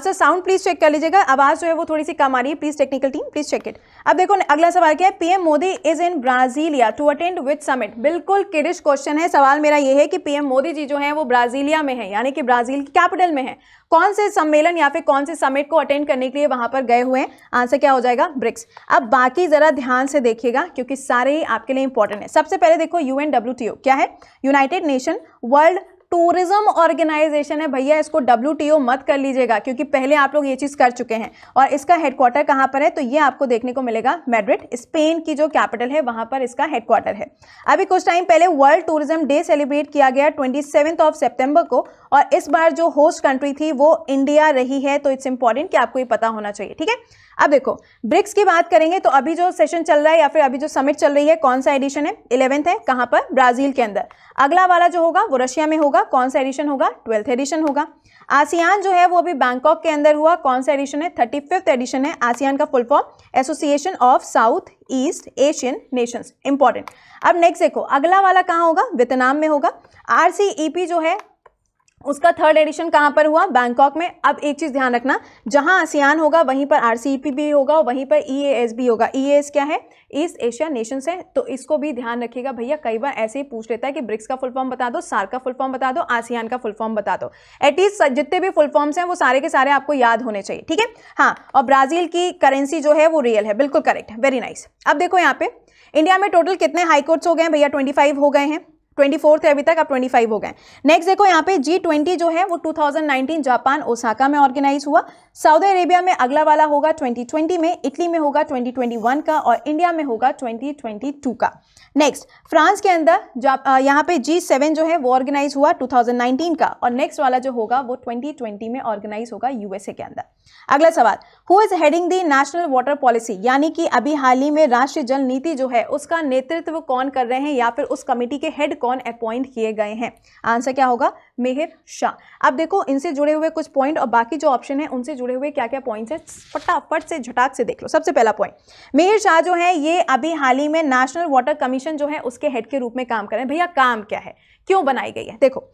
sir. Sound please check कर लीजिएगा, आवाज़ जो है वो थोड़ी सी कम आ रही है, please technical team please check it. अब देखो अगला सवाल क्या है, PM Modi is in Brasilia to attend with summit, बिल्कुल किडिश क्वेश्चन है, सवाल मेरा ये है कि पीएम मोदी जी जो हैं वो ब्राज़ीलिया में हैं, यानी कि ब्राज़ील की कैपिटल में है, कौन से सम्मेलन या फिर कौन से समिट को अटेंड करने के लिए वहाँ पर गए हुए हैं, आंसर क्या हो जाएगा, ब्रिक्स। अब बाकी ज़रा ध्यान से देखिएगा क्योंकि सारे ही आपके लिए इंपॉर्टेंट है। सबसे पहले देखो यूएनडब्ल्यूटीओ क्या है, United Nation World Tourism Organization है भैया, इसको WTO मत कर लीजिएगा, क्योंकि पहले आप लोग ये चीज़ कर चुके हैं। और इसका हेडक्वार्टर कहाँ पर है, तो ये आपको देखने को मिलेगा मैड्रिड, स्पेन की जो कैपिटल है वहाँ पर इसका हेडक्वार्टर है। अभी कुछ टाइम पहले वर्ल्ड टूरिज्म डे सेलिब्रेट किया गया 27 सितंबर को, और इस बार जो होस्ट कंट्री थी वो इंडिया रही है, तो इट्स इंपॉर्टेंट कि आपको ये पता होना चाहिए, ठीक है। अब देखो ब्रिक्स की बात करेंगे तो अभी जो सेशन चल रहा है या फिर अभी जो समिट चल रही है, कौन सा एडिशन है, 11th है, कहां पर, ब्राजील के अंदर। अगला वाला जो होगा वो रशिया में होगा, कौन सा एडिशन होगा, 12th एडिशन होगा। आसियान जो है वो अभी बैंकॉक के अंदर हुआ, कौन सा एडिशन है, 35th एडिशन है। आसियान का full form association of South East Asian Nations, important. अब नेक्स्ट देखो अगला वाला कहाँ होगा, वियतनाम में होगा। RCEP जो है उसका थर्ड एडिशन कहाँ पर हुआ, बैंकॉक में। अब एक चीज़ ध्यान रखना, जहाँ आसियान होगा वहीं पर RCEP भी होगा और वहीं पर EAS भी होगा। EAS क्या है, ईस्ट एशिया नेशंस है, तो इसको भी ध्यान रखिएगा भैया। कई बार ऐसे ही पूछ लेता है कि ब्रिक्स का फुल फॉर्म बता दो, सार्क का फुल फॉर्म बता दो, आसियान का फुल फॉर्म बता दो। एटलीस्ट जितने भी फुल फॉर्म्स हैं वो सारे के सारे आपको याद होने चाहिए, ठीक है। हाँ, और ब्राज़ील की करेंसी जो है वो रियल है, बिल्कुल करेक्ट, वेरी नाइस। अब देखो यहाँ पे इंडिया में टोटल कितने हाईकोर्ट्स हो गए हैं भैया, 25 हो गए हैं, 24 थे अभी तक, अब 25 हो गए। नेक्स्ट देखो यहाँ पे G20 जो है वो 2019 जापान ओसाका में ऑर्गेनाइज हुआ, सऊदी अरेबिया में। अगला वाला होगा 2020 में, इटली में होगा 2021 का, और इंडिया में होगा 2022 का। नेक्स्ट फ्रांस के अंदर यहाँ पे G7 जो है वो ऑर्गेनाइज हुआ 2019 का, और नेक्स्ट वाला जो होगा वो 2020 में ऑर्गेनाइज होगा USA के अंदर। अगला सवाल, who is heading the national water policy, यानी कि अभी हाल ही में राष्ट्रीय जल नीति जो है उसका नेतृत्व कौन कर रहे हैं, या फिर उस कमेटी के हेड अपॉइंट किए गए हैं। आंसर क्या होगा, मेहर शाह। अब देखो इनसे जुड़े हुए कुछ पॉइंट और बाकी जो ऑप्शन है उनसे जुड़े हुए क्या क्या पॉइंट्स हैं, फटाफट से झटाक से देख लो। सबसे पहला पॉइंट, मेहर शाह जो है ये अभी हाल ही में नेशनल वाटर कमीशन जो है उसके हेड के रूप में काम कर रहे हैं। भैया काम क्या है, क्यों बनाई गई है, देखो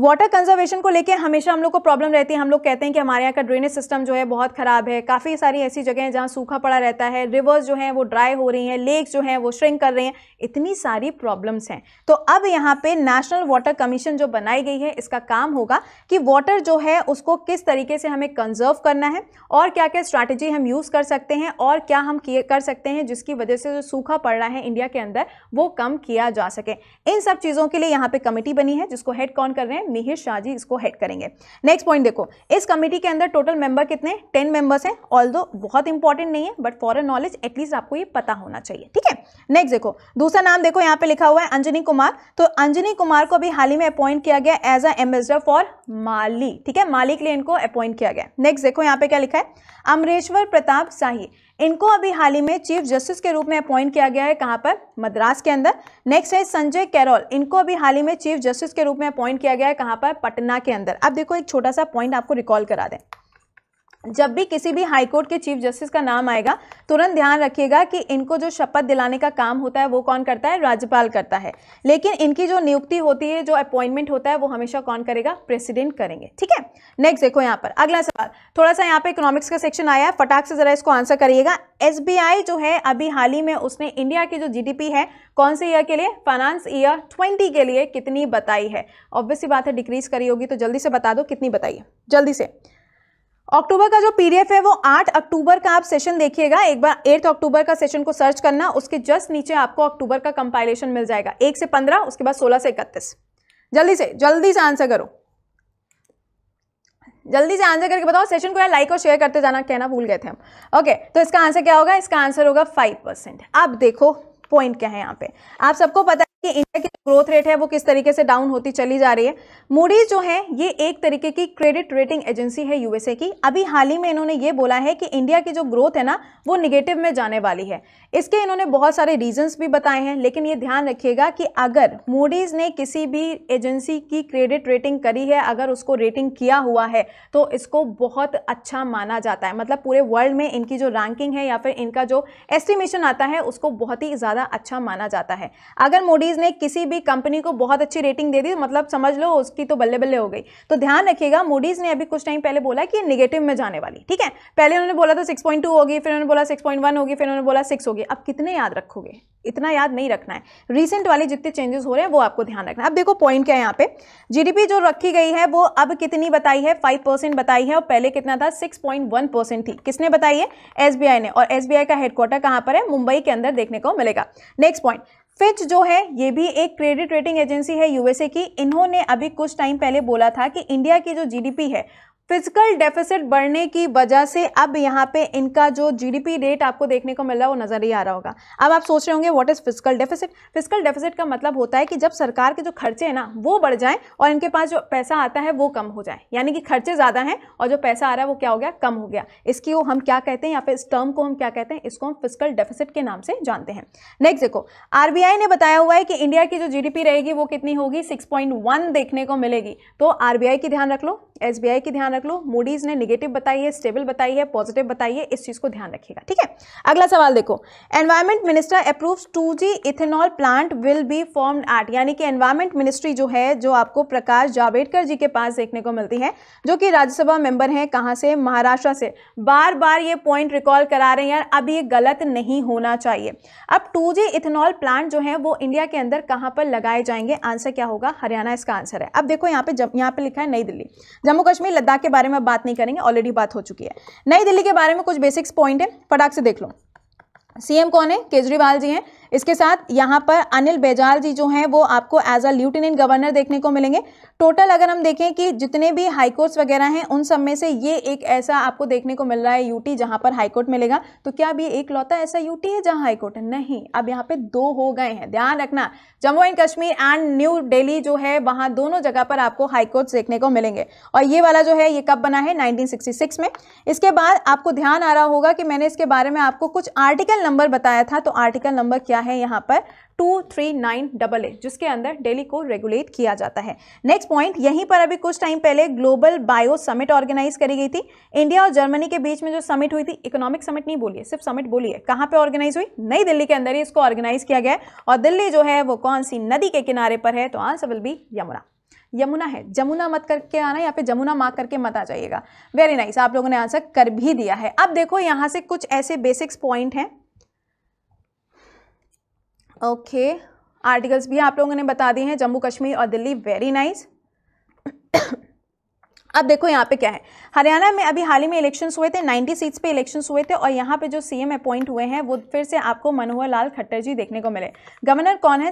वाटर कंजर्वेशन को लेकर हमेशा हम लोग को प्रॉब्लम रहती है। हम लोग कहते हैं कि हमारे यहाँ का ड्रेनेज सिस्टम जो है बहुत ख़राब है, काफ़ी सारी ऐसी जगह हैं जहाँ सूखा पड़ा रहता है, रिवर्स जो हैं वो ड्राई हो रही हैं, लेक्स जो हैं वो श्रिंक कर रहे हैं, इतनी सारी प्रॉब्लम्स हैं। तो अब यहाँ पे नेशनल वाटर कमीशन जो बनाई गई है इसका काम होगा कि वाटर जो है उसको किस तरीके से हमें कंजर्व करना है, और क्या क्या स्ट्रैटेजी हम यूज़ कर सकते हैं, और क्या हम कर सकते हैं जिसकी वजह से जो सूखा पड़ रहा है इंडिया के अंदर वो कम किया जा सके। इन सब चीज़ों के लिए यहाँ पर कमेटी बनी है, जिसको हेड कौन कर रहे हैं, मिहिर शाह जी इसको हेड करेंगे। नेक्स्ट पॉइंट देखो, इस कमेटी के अंदर टोटल मेंबर कितने, 10 मेंबर्स हैं, ऑल्दो बहुत इंपॉर्टेंट नहीं है but for a knowledge at least आपको ये पता होना चाहिए, ठीक है। नेक्स्ट देखो दूसरा नाम देखो यहाँ पे लिखा हुआ है अंजनी कुमार, तो अंजनी कुमार को अभी हाल ही में अपॉइंट किया गया as a ambassador for Mali, ठीक है, माली के लिए इनको अपॉइंट किया गया। नेक्स्ट देखो यहाँ पे क्या लिखा है, अमरेश्वर प्रताप साही, इनको अभी हाल ही में चीफ जस्टिस के रूप में अपॉइंट किया गया है, कहाँ पर, मद्रास के अंदर। नेक्स्ट है संजय कैरोल, इनको अभी हाल ही में चीफ जस्टिस के रूप में अपॉइंट किया गया है, कहाँ पर, पटना के अंदर। अब देखो एक छोटा सा पॉइंट आपको रिकॉल करा दें, जब भी किसी भी हाईकोर्ट के चीफ जस्टिस का नाम आएगा तुरंत ध्यान रखिएगा कि इनको जो शपथ दिलाने का काम होता है वो कौन करता है, राज्यपाल करता है, लेकिन इनकी जो नियुक्ति होती है, जो अपॉइंटमेंट होता है वो हमेशा कौन करेगा, प्रेसिडेंट करेंगे, ठीक है। नेक्स्ट देखो यहाँ पर अगला सवाल, थोड़ा सा यहाँ पे इकोनॉमिक्स का सेक्शन आया है, फटाक से जरा इसको आंसर करिएगा। SBI जो है अभी हाल ही में उसने इंडिया की जो GDP है कौन से ईयर के लिए, फाइनेंस ईयर 20 के लिए कितनी बताई है, ऑब्वियसली बात है डिक्रीज करी होगी, तो जल्दी से बता दो कितनी बताइए जल्दी से। अक्टूबर का जो PDF है वो 8 अक्टूबर का आप सेशन देखिएगा, एक बार 8 अक्टूबर का सेशन को सर्च करना, उसके जस्ट नीचे आपको अक्टूबर का कंपाइलेशन मिल जाएगा, 1 से 15, उसके बाद 16 से 31। जल्दी से आंसर करो, जल्दी से आंसर करके बताओ, सेशन को यार लाइक और शेयर करते जाना, कहना भूल गए थे हम। ओके, तो इसका आंसर क्या होगा, इसका आंसर होगा 5%। अब देखो पॉइंट क्या है यहाँ पे, आप सबको पता है कि इंडिया की ग्रोथ रेट है वो किस तरीके से डाउन होती चली जा रही है। मूडी जो है ये एक तरीके की क्रेडिट रेटिंग एजेंसी है USA की, अभी हाल ही में इन्होंने ये बोला है कि इंडिया की जो ग्रोथ है ना वो निगेटिव में जाने वाली है। इसके इन्होंने बहुत सारे रीजंस भी बताए हैं, लेकिन ये ध्यान रखिएगा कि अगर मूडीज़ ने किसी भी एजेंसी की क्रेडिट रेटिंग करी है, अगर उसको रेटिंग किया हुआ है तो इसको बहुत अच्छा माना जाता है, मतलब पूरे वर्ल्ड में इनकी जो रैंकिंग है या फिर इनका जो एस्टिमेशन आता है उसको बहुत ही ज़्यादा अच्छा माना जाता है। अगर मूडीज़ ने किसी भी कंपनी को बहुत अच्छी रेटिंग दे दी, मतलब समझ लो उसकी तो बल्ले बल्ले हो गई। तो ध्यान रखिएगा, मूडीज़ ने अभी कुछ टाइम पहले बोला कि नेगेटिव में जाने वाली, ठीक है। पहले उन्होंने बोला था 6.2 होगी, फिर उन्होंने बोला 6.1 होगी, फिर उन्होंने बोला 6 होगी। अब कितने याद रखोगे, इतना याद नहीं रखना है, रिसेंट वाले जितने चेंजेस हो रहे हैं वो आपको ध्यान रखना है। अब देखो पॉइंट क्या है यहाँ पे, GDP जो रखी गई है वो अब कितनी बताई है, 5% बताई है, और पहले कितना था, 6.1% थी। किसने बताई है, SBI ने, और SBI का हेडक्वार्टर कहाँ पर है, मुंबई के अंदर देखने को मिलेगा। नेक्स्ट पॉइंट, फिच जो है ये भी एक क्रेडिट रेटिंग एजेंसी है यूएसए की। इन्होंने अभी कुछ टाइम पहले बोला था कि इंडिया की जो जीडीपी है फिजिकल डेफिसिट बढ़ने की वजह से अब यहाँ पे इनका जो जीडीपी रेट आपको देखने को मिल रहा है वो नज़र ही आ रहा होगा। अब आप सोच रहे होंगे what is physical deficit. Physical deficit का मतलब होता है कि जब सरकार के जो खर्चे हैं ना वो बढ़ जाएं और इनके पास जो पैसा आता है वो कम हो जाए, यानी कि खर्चे ज़्यादा हैं और जो पैसा आ रहा है वो क्या हो गया, कम हो गया। इसकी वो हम क्या कहते हैं या फिर इस टर्म को हम क्या कहते हैं, इसको हम फिजिकल डेफिसिट के नाम से जानते हैं। नेक्स्ट देखो, आरबीआई ने बताया हुआ है कि इंडिया की जो जीडीपी रहेगी वो कितनी होगी, 6.1 देखने को मिलेगी। तो आरबीआई की ध्यान रख लो, एसबीआई की ध्यान रख लो, मूडीज ने नेगेटिव बताई है, स्टेबल बताई है, पॉजिटिव बताई है, इस चीज को ध्यान रखिएगा, ठीक है। अगला सवाल देखो, environment minister approves 2G ethanol plant will be formed at, यानी कि एनवायरमेंट मिनिस्ट्री जो है जो आपको प्रकाश जावड़ेकर जी के पास देखने को मिलती है, जो कि राज्यसभा मेंबर हैं कहां से, महाराष्ट्र से। बार बार ये पॉइंट रिकॉल करा रहे हैं यार, अब ये गलत नहीं होना चाहिए। अब 2G इथेनॉल प्लांट जो है वो इंडिया के अंदर कहां पर लगाए जाएंगे, आंसर क्या होगा, हरियाणा इसका आंसर है। अब देखो यहाँ पे लिखा है नई दिल्ली, जम्मू कश्मीर लद्दाख के बारे में बात नहीं करेंगे, ऑलरेडी बात हो चुकी है। नई दिल्ली के बारे में कुछ बेसिक्स पॉइंट है, फटाक से देख लो। सीएम कौन है, केजरीवाल जी हैं। इसके साथ यहाँ पर अनिल बैजल जी जो हैं वो आपको एज अ लेफ्टिनेंट गवर्नर देखने को मिलेंगे। टोटल अगर हम देखें कि जितने भी हाई कोर्ट्स वगैरह हैं उन सब में से ये एक ऐसा आपको देखने को मिल रहा है यूटी जहाँ पर हाई कोर्ट मिलेगा। तो क्या अब ये एक लौता ऐसा यूटी है जहाँ हाई कोर्ट है? नहीं, अब यहाँ पे दो हो गए हैं, ध्यान रखना। Jammu and Kashmir and New Delhi जो है वहाँ दोनों जगह पर आपको हाई कोर्ट्स देखने को मिलेंगे। और ये वाला जो है ये कब बना है, 1966 में। इसके बाद आपको ध्यान आ रहा होगा कि मैंने इसके बारे में आपको कुछ आर्टिकल नंबर बताया था, तो आर्टिकल नंबर क्या है यहाँ पर 239AA, जिसके अंदर दिल्ली को रेगुलेट किया जाता है। नेक्स्ट पॉइंट, यहीं पर अभी कुछ टाइम पहले ग्लोबल बायो समिट ऑर्गेनाइज करी गई थी। इंडिया और जर्मनी के बीच में जो समिट हुई थी, इकोनॉमिक समिट नहीं बोलिए, सिर्फ समिट बोलिए, कहाँ पे ऑर्गेनाइज हुई, नई दिल्ली के अंदर ही इसको ऑर्गेनाइज किया गया। और दिल्ली जो है वो कौन सी नदी के किनारे पर है, तो answer will be Yamuna. Yamuna है, जमुना मत करके आना, यहाँ पे जमुना माँ करके मत आ जाइएगा। वेरी नाइस, आप लोगों ने आंसर कर भी दिया है। अब देखो यहाँ से कुछ ऐसे बेसिक्स पॉइंट हैं, ओके आर्टिकल्स भी आप लोगों ने बता दिए हैं, जम्मू कश्मीर और दिल्ली, वेरी नाइस। अब देखो यहाँ पे क्या है, हरियाणा में अभी हाल ही में इलेक्शंस हुए थे, 90 सीट्स पे इलेक्शंस हुए थे और यहाँ पे जो सीएम अपॉइंट हुए हैं वो फिर से आपको मनोहर लाल खट्टर जी देखने को मिले। गवर्नर कौन है,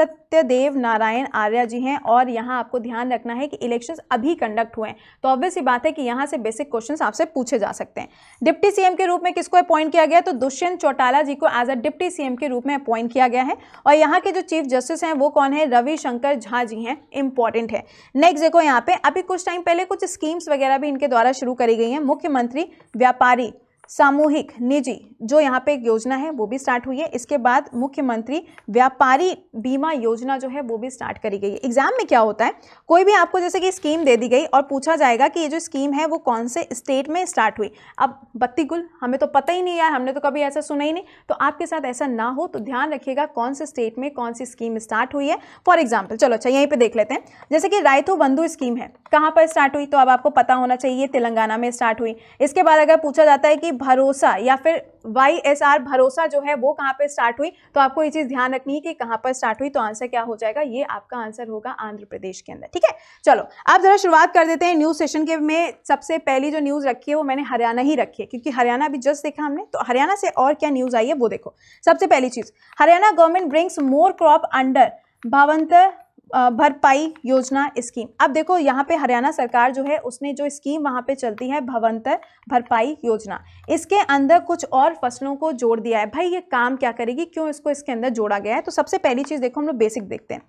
सत्यदेव नारायण आर्य जी हैं। और यहाँ आपको ध्यान रखना है कि इलेक्शंस अभी कंडक्ट हुए हैं, तो ऑब्वियस ही बात है कि यहाँ से बेसिक क्वेश्चंस आपसे पूछे जा सकते हैं। डिप्टी सीएम के रूप में किसको अपॉइंट किया गया, तो दुष्यंत चौटाला जी को एज अ डिप्टी सीएम के रूप में अपॉइंट किया गया है। और यहाँ के जो चीफ जस्टिस हैं वो कौन है, रविशंकर झा जी हैं, इंपॉर्टेंट है। नेक्स्ट देखो यहाँ पे अभी कुछ टाइम पहले कुछ स्कीम्स वगैरह भी इनके द्वारा शुरू करी गई हैं, मुख्यमंत्री व्यापारी सामूहिक निजी, जो यहाँ पे एक योजना है वो भी स्टार्ट हुई है। इसके बाद मुख्यमंत्री व्यापारी बीमा योजना जो है वो भी स्टार्ट करी गई है। एग्जाम में क्या होता है, कोई भी आपको जैसे कि स्कीम दे दी गई और पूछा जाएगा कि ये जो स्कीम है वो कौन से स्टेट में स्टार्ट हुई। अब बत्ती गुल हमें तो पता ही नहीं यार, हमने तो कभी ऐसा सुना ही नहीं, तो आपके साथ ऐसा ना हो तो ध्यान रखिएगा कौन से स्टेट में कौन सी स्कीम स्टार्ट हुई है। फॉर एग्जाम्पल चलो अच्छा यहीं पर देख लेते हैं, जैसे कि रायतो बंधु स्कीम है, कहाँ पर स्टार्ट हुई, तो अब आपको पता होना चाहिए तेलंगाना में स्टार्ट हुई। इसके बाद अगर पूछा जाता है कि भरोसा या फिर YSR भरोसा जो है वो कहाँ पर स्टार्ट हुई, तो आपको ये चीज़ ध्यान रखनी है कि कहाँ पर स्टार्ट हुई, तो आंसर क्या हो जाएगा, ये आपका आंसर होगा आंध्र प्रदेश के अंदर, ठीक है। चलो आप जरा शुरुआत कर देते हैं न्यूज़ सेशन के में। सबसे पहली जो न्यूज़ रखी है वो मैंने हरियाणा ही रखी है, क्योंकि हरियाणा भी जस्ट देखा हमने, तो हरियाणा से और क्या न्यूज़ आई है वो देखो। सबसे पहली चीज़, Haryana government brings more crop under Bhavantar Bharpai Yojana scheme. अब देखो यहाँ पे हरियाणा सरकार जो है उसने जो स्कीम वहाँ पे चलती है भावांतर भरपाई योजना, इसके अंदर कुछ और फसलों को जोड़ दिया है। भाई ये काम क्या करेगी, क्यों इसको इसके अंदर जोड़ा गया है, तो सबसे पहली चीज़ देखो हम लोग बेसिक देखते हैं।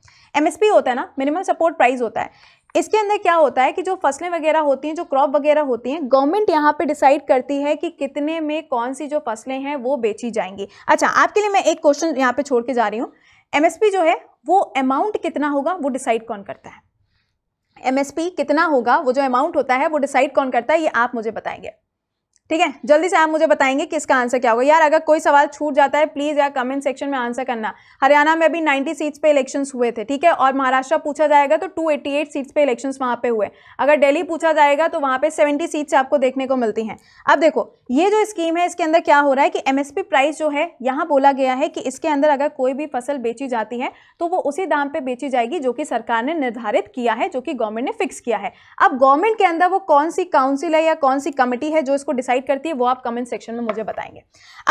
MSP होता है ना, मिनिमम सपोर्ट प्राइस होता है, इसके अंदर क्या होता है कि जो फसलें वगैरह होती हैं, जो क्रॉप वगैरह होती हैं, गवर्नमेंट यहाँ पे डिसाइड करती है कि कितने में कौन सी जो फसलें हैं वो बेची जाएंगी। अच्छा आपके लिए मैं एक क्वेश्चन यहाँ पे छोड़ के जा रही हूँ, MSP जो है वो अमाउंट कितना होगा वो डिसाइड कौन करता है, MSP कितना होगा वो जो अमाउंट होता है वो डिसाइड कौन करता है, ये आप मुझे बताएंगे, ठीक है। जल्दी से आप मुझे बताएंगे कि इसका आंसर क्या होगा। यार अगर कोई सवाल छूट जाता है प्लीज़ यार कमेंट सेक्शन में आंसर करना। हरियाणा में अभी 90 सीट्स पे इलेक्शंस हुए थे, ठीक है, और महाराष्ट्र पूछा जाएगा तो 288 सीट्स पे इलेक्शंस वहाँ पे हुए। अगर दिल्ली पूछा जाएगा तो वहाँ पे 70 सीट्स आपको देखने को मिलती हैं। अब देखो ये जो स्कीम है इसके अंदर क्या हो रहा है कि MSP प्राइस जो है यहाँ बोला गया है कि इसके अंदर अगर कोई भी फसल बेची जाती है तो वो उसी दाम पर बेची जाएगी जो कि सरकार ने निर्धारित किया है, जो कि गवर्नमेंट ने फिक्स किया है। अब गवर्नमेंट के अंदर वो कौन सी काउंसिल है या कौन सी कमेटी है जो इसको डिसाइड डिसाइड करती है, वो आप कमेंट सेक्शन में मुझे बताएंगे।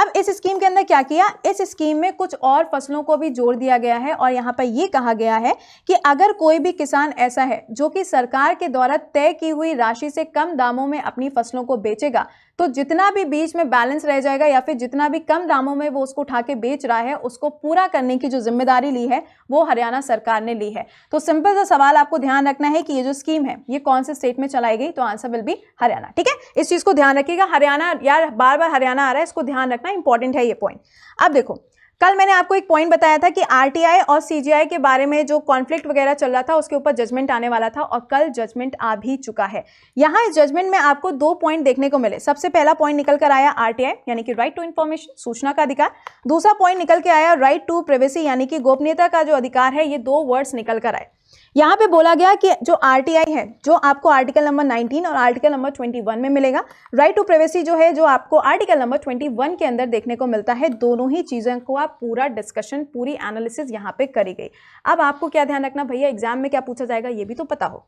अब इस स्कीम के अंदर क्या किया, इस स्कीम में कुछ और फसलों को भी जोड़ दिया गया है और यहाँ पर ये कहा गया है कि अगर कोई भी किसान ऐसा है जो कि सरकार के द्वारा तय की हुई राशि से कम दामों में अपनी फसलों को बेचेगा तो जितना भी बीच में बैलेंस रह जाएगा या फिर जितना भी कम दामों में वो उसको उठा के बेच रहा है उसको पूरा करने की जो जिम्मेदारी ली है वो हरियाणा सरकार ने ली है। तो सिंपल सा सवाल आपको ध्यान रखना है कि ये जो स्कीम है ये कौन से स्टेट में चलाई गई, तो आंसर विल बी हरियाणा। ठीक है, इस चीज को ध्यान रखिएगा। हरियाणा यार बार बार हरियाणा आ रहा है, इसको ध्यान रखना इंपॉर्टेंट है ये पॉइंट। अब देखो कल मैंने आपको एक पॉइंट बताया था कि आरटीआई और सीजीआई के बारे में जो कॉन्फ्लिक्ट वगैरह चल रहा था उसके ऊपर जजमेंट आने वाला था और कल जजमेंट आ भी चुका है। यहाँ इस जजमेंट में आपको दो पॉइंट देखने को मिले। सबसे पहला पॉइंट निकल कर आया आरटीआई यानी कि राइट टू इंफॉर्मेशन, सूचना का अधिकार। दूसरा पॉइंट निकल के आया राइट टू प्राइवेसी यानी कि गोपनीयता का जो अधिकार है। ये दो वर्ड्स निकल कर आए। यहाँ पे बोला गया कि जो आरटीआई है जो आपको आर्टिकल नंबर 19 और आर्टिकल नंबर 21 में मिलेगा, राइट टू प्राइवेसी जो है जो आपको आर्टिकल नंबर 21 के अंदर देखने को मिलता है। दोनों ही चीज़ों को आप पूरा डिस्कशन पूरी एनालिसिस यहाँ पे करी गई। अब आपको क्या ध्यान रखना भैया, एग्जाम में क्या पूछा जाएगा ये भी तो पता हो,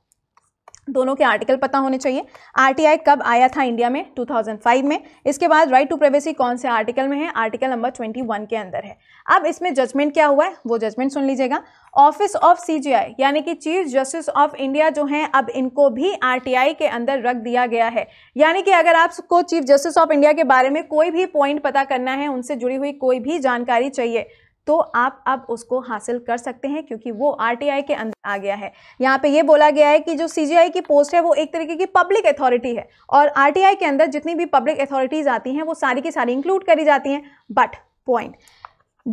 दोनों के आर्टिकल पता होने चाहिए। आरटीआई कब आया था इंडिया में, 2005 में। इसके बाद राइट टू प्राइवेसी कौन से आर्टिकल में है, आर्टिकल नंबर 21 के अंदर है। अब इसमें जजमेंट क्या हुआ है वो जजमेंट सुन लीजिएगा। ऑफिस ऑफ सीजीआई यानी कि चीफ जस्टिस ऑफ इंडिया जो हैं अब इनको भी आरटीआई के अंदर रख दिया गया है। यानी कि अगर आपको चीफ जस्टिस ऑफ इंडिया के बारे में कोई भी पॉइंट पता करना है, उनसे जुड़ी हुई कोई भी जानकारी चाहिए तो आप अब उसको हासिल कर सकते हैं क्योंकि वो आरटीआई के अंदर आ गया है। यहाँ पे ये बोला गया है कि जो सीजीआई की पोस्ट है वो एक तरीके की पब्लिक अथॉरिटी है और आरटीआई के अंदर जितनी भी पब्लिक अथॉरिटीज आती हैं वो सारी की सारी इंक्लूड करी जाती हैं। बट पॉइंट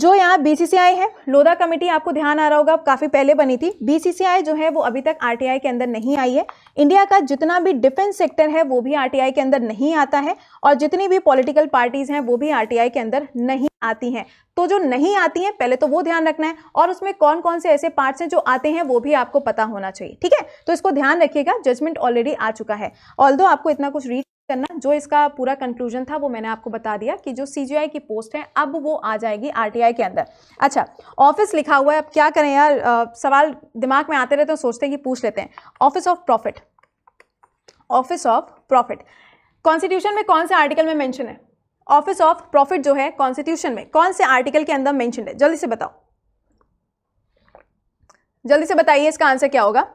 जो यहाँ बीसीसीआई है, लोधा कमेटी आपको ध्यान आ रहा होगा काफ़ी पहले बनी थी, बीसीसीआई जो है वो अभी तक आरटीआई के अंदर नहीं आई है। इंडिया का जितना भी डिफेंस सेक्टर है वो भी आरटीआई के अंदर नहीं आता है और जितनी भी पॉलिटिकल पार्टीज़ हैं वो भी आरटीआई के अंदर नहीं आती हैं। तो जो नहीं आती हैं पहले तो वो ध्यान रखना है और उसमें कौन कौन से ऐसे पार्ट्स हैं जो आते हैं वो भी आपको पता होना चाहिए। ठीक है, तो इसको ध्यान रखिएगा। जजमेंट ऑलरेडी आ चुका है। ऑल्दो आपको इतना कुछ रीड करना, जो इसका पूरा कंक्लूजन था वो मैंने आपको बता दिया कि जो सीजीआई की पोस्ट है अब वो आ जाएगी आरटीआई के अंदर। अच्छा, ऑफिस लिखा हुआ है, अब क्या करें यार, सवाल दिमाग में आते रहते हैं, सोचते हैं कि पूछ लेते हैं। Office of profit, office of profit constitution में कौन से आर्टिकल में मेंशन है? ऑफिस ऑफ प्रॉफिट जो है कॉन्स्टिट्यूशन में कौन से आर्टिकल के अंदर मेंशन है, जल्दी से बताओ, जल्दी से बताइए इसका आंसर क्या होगा।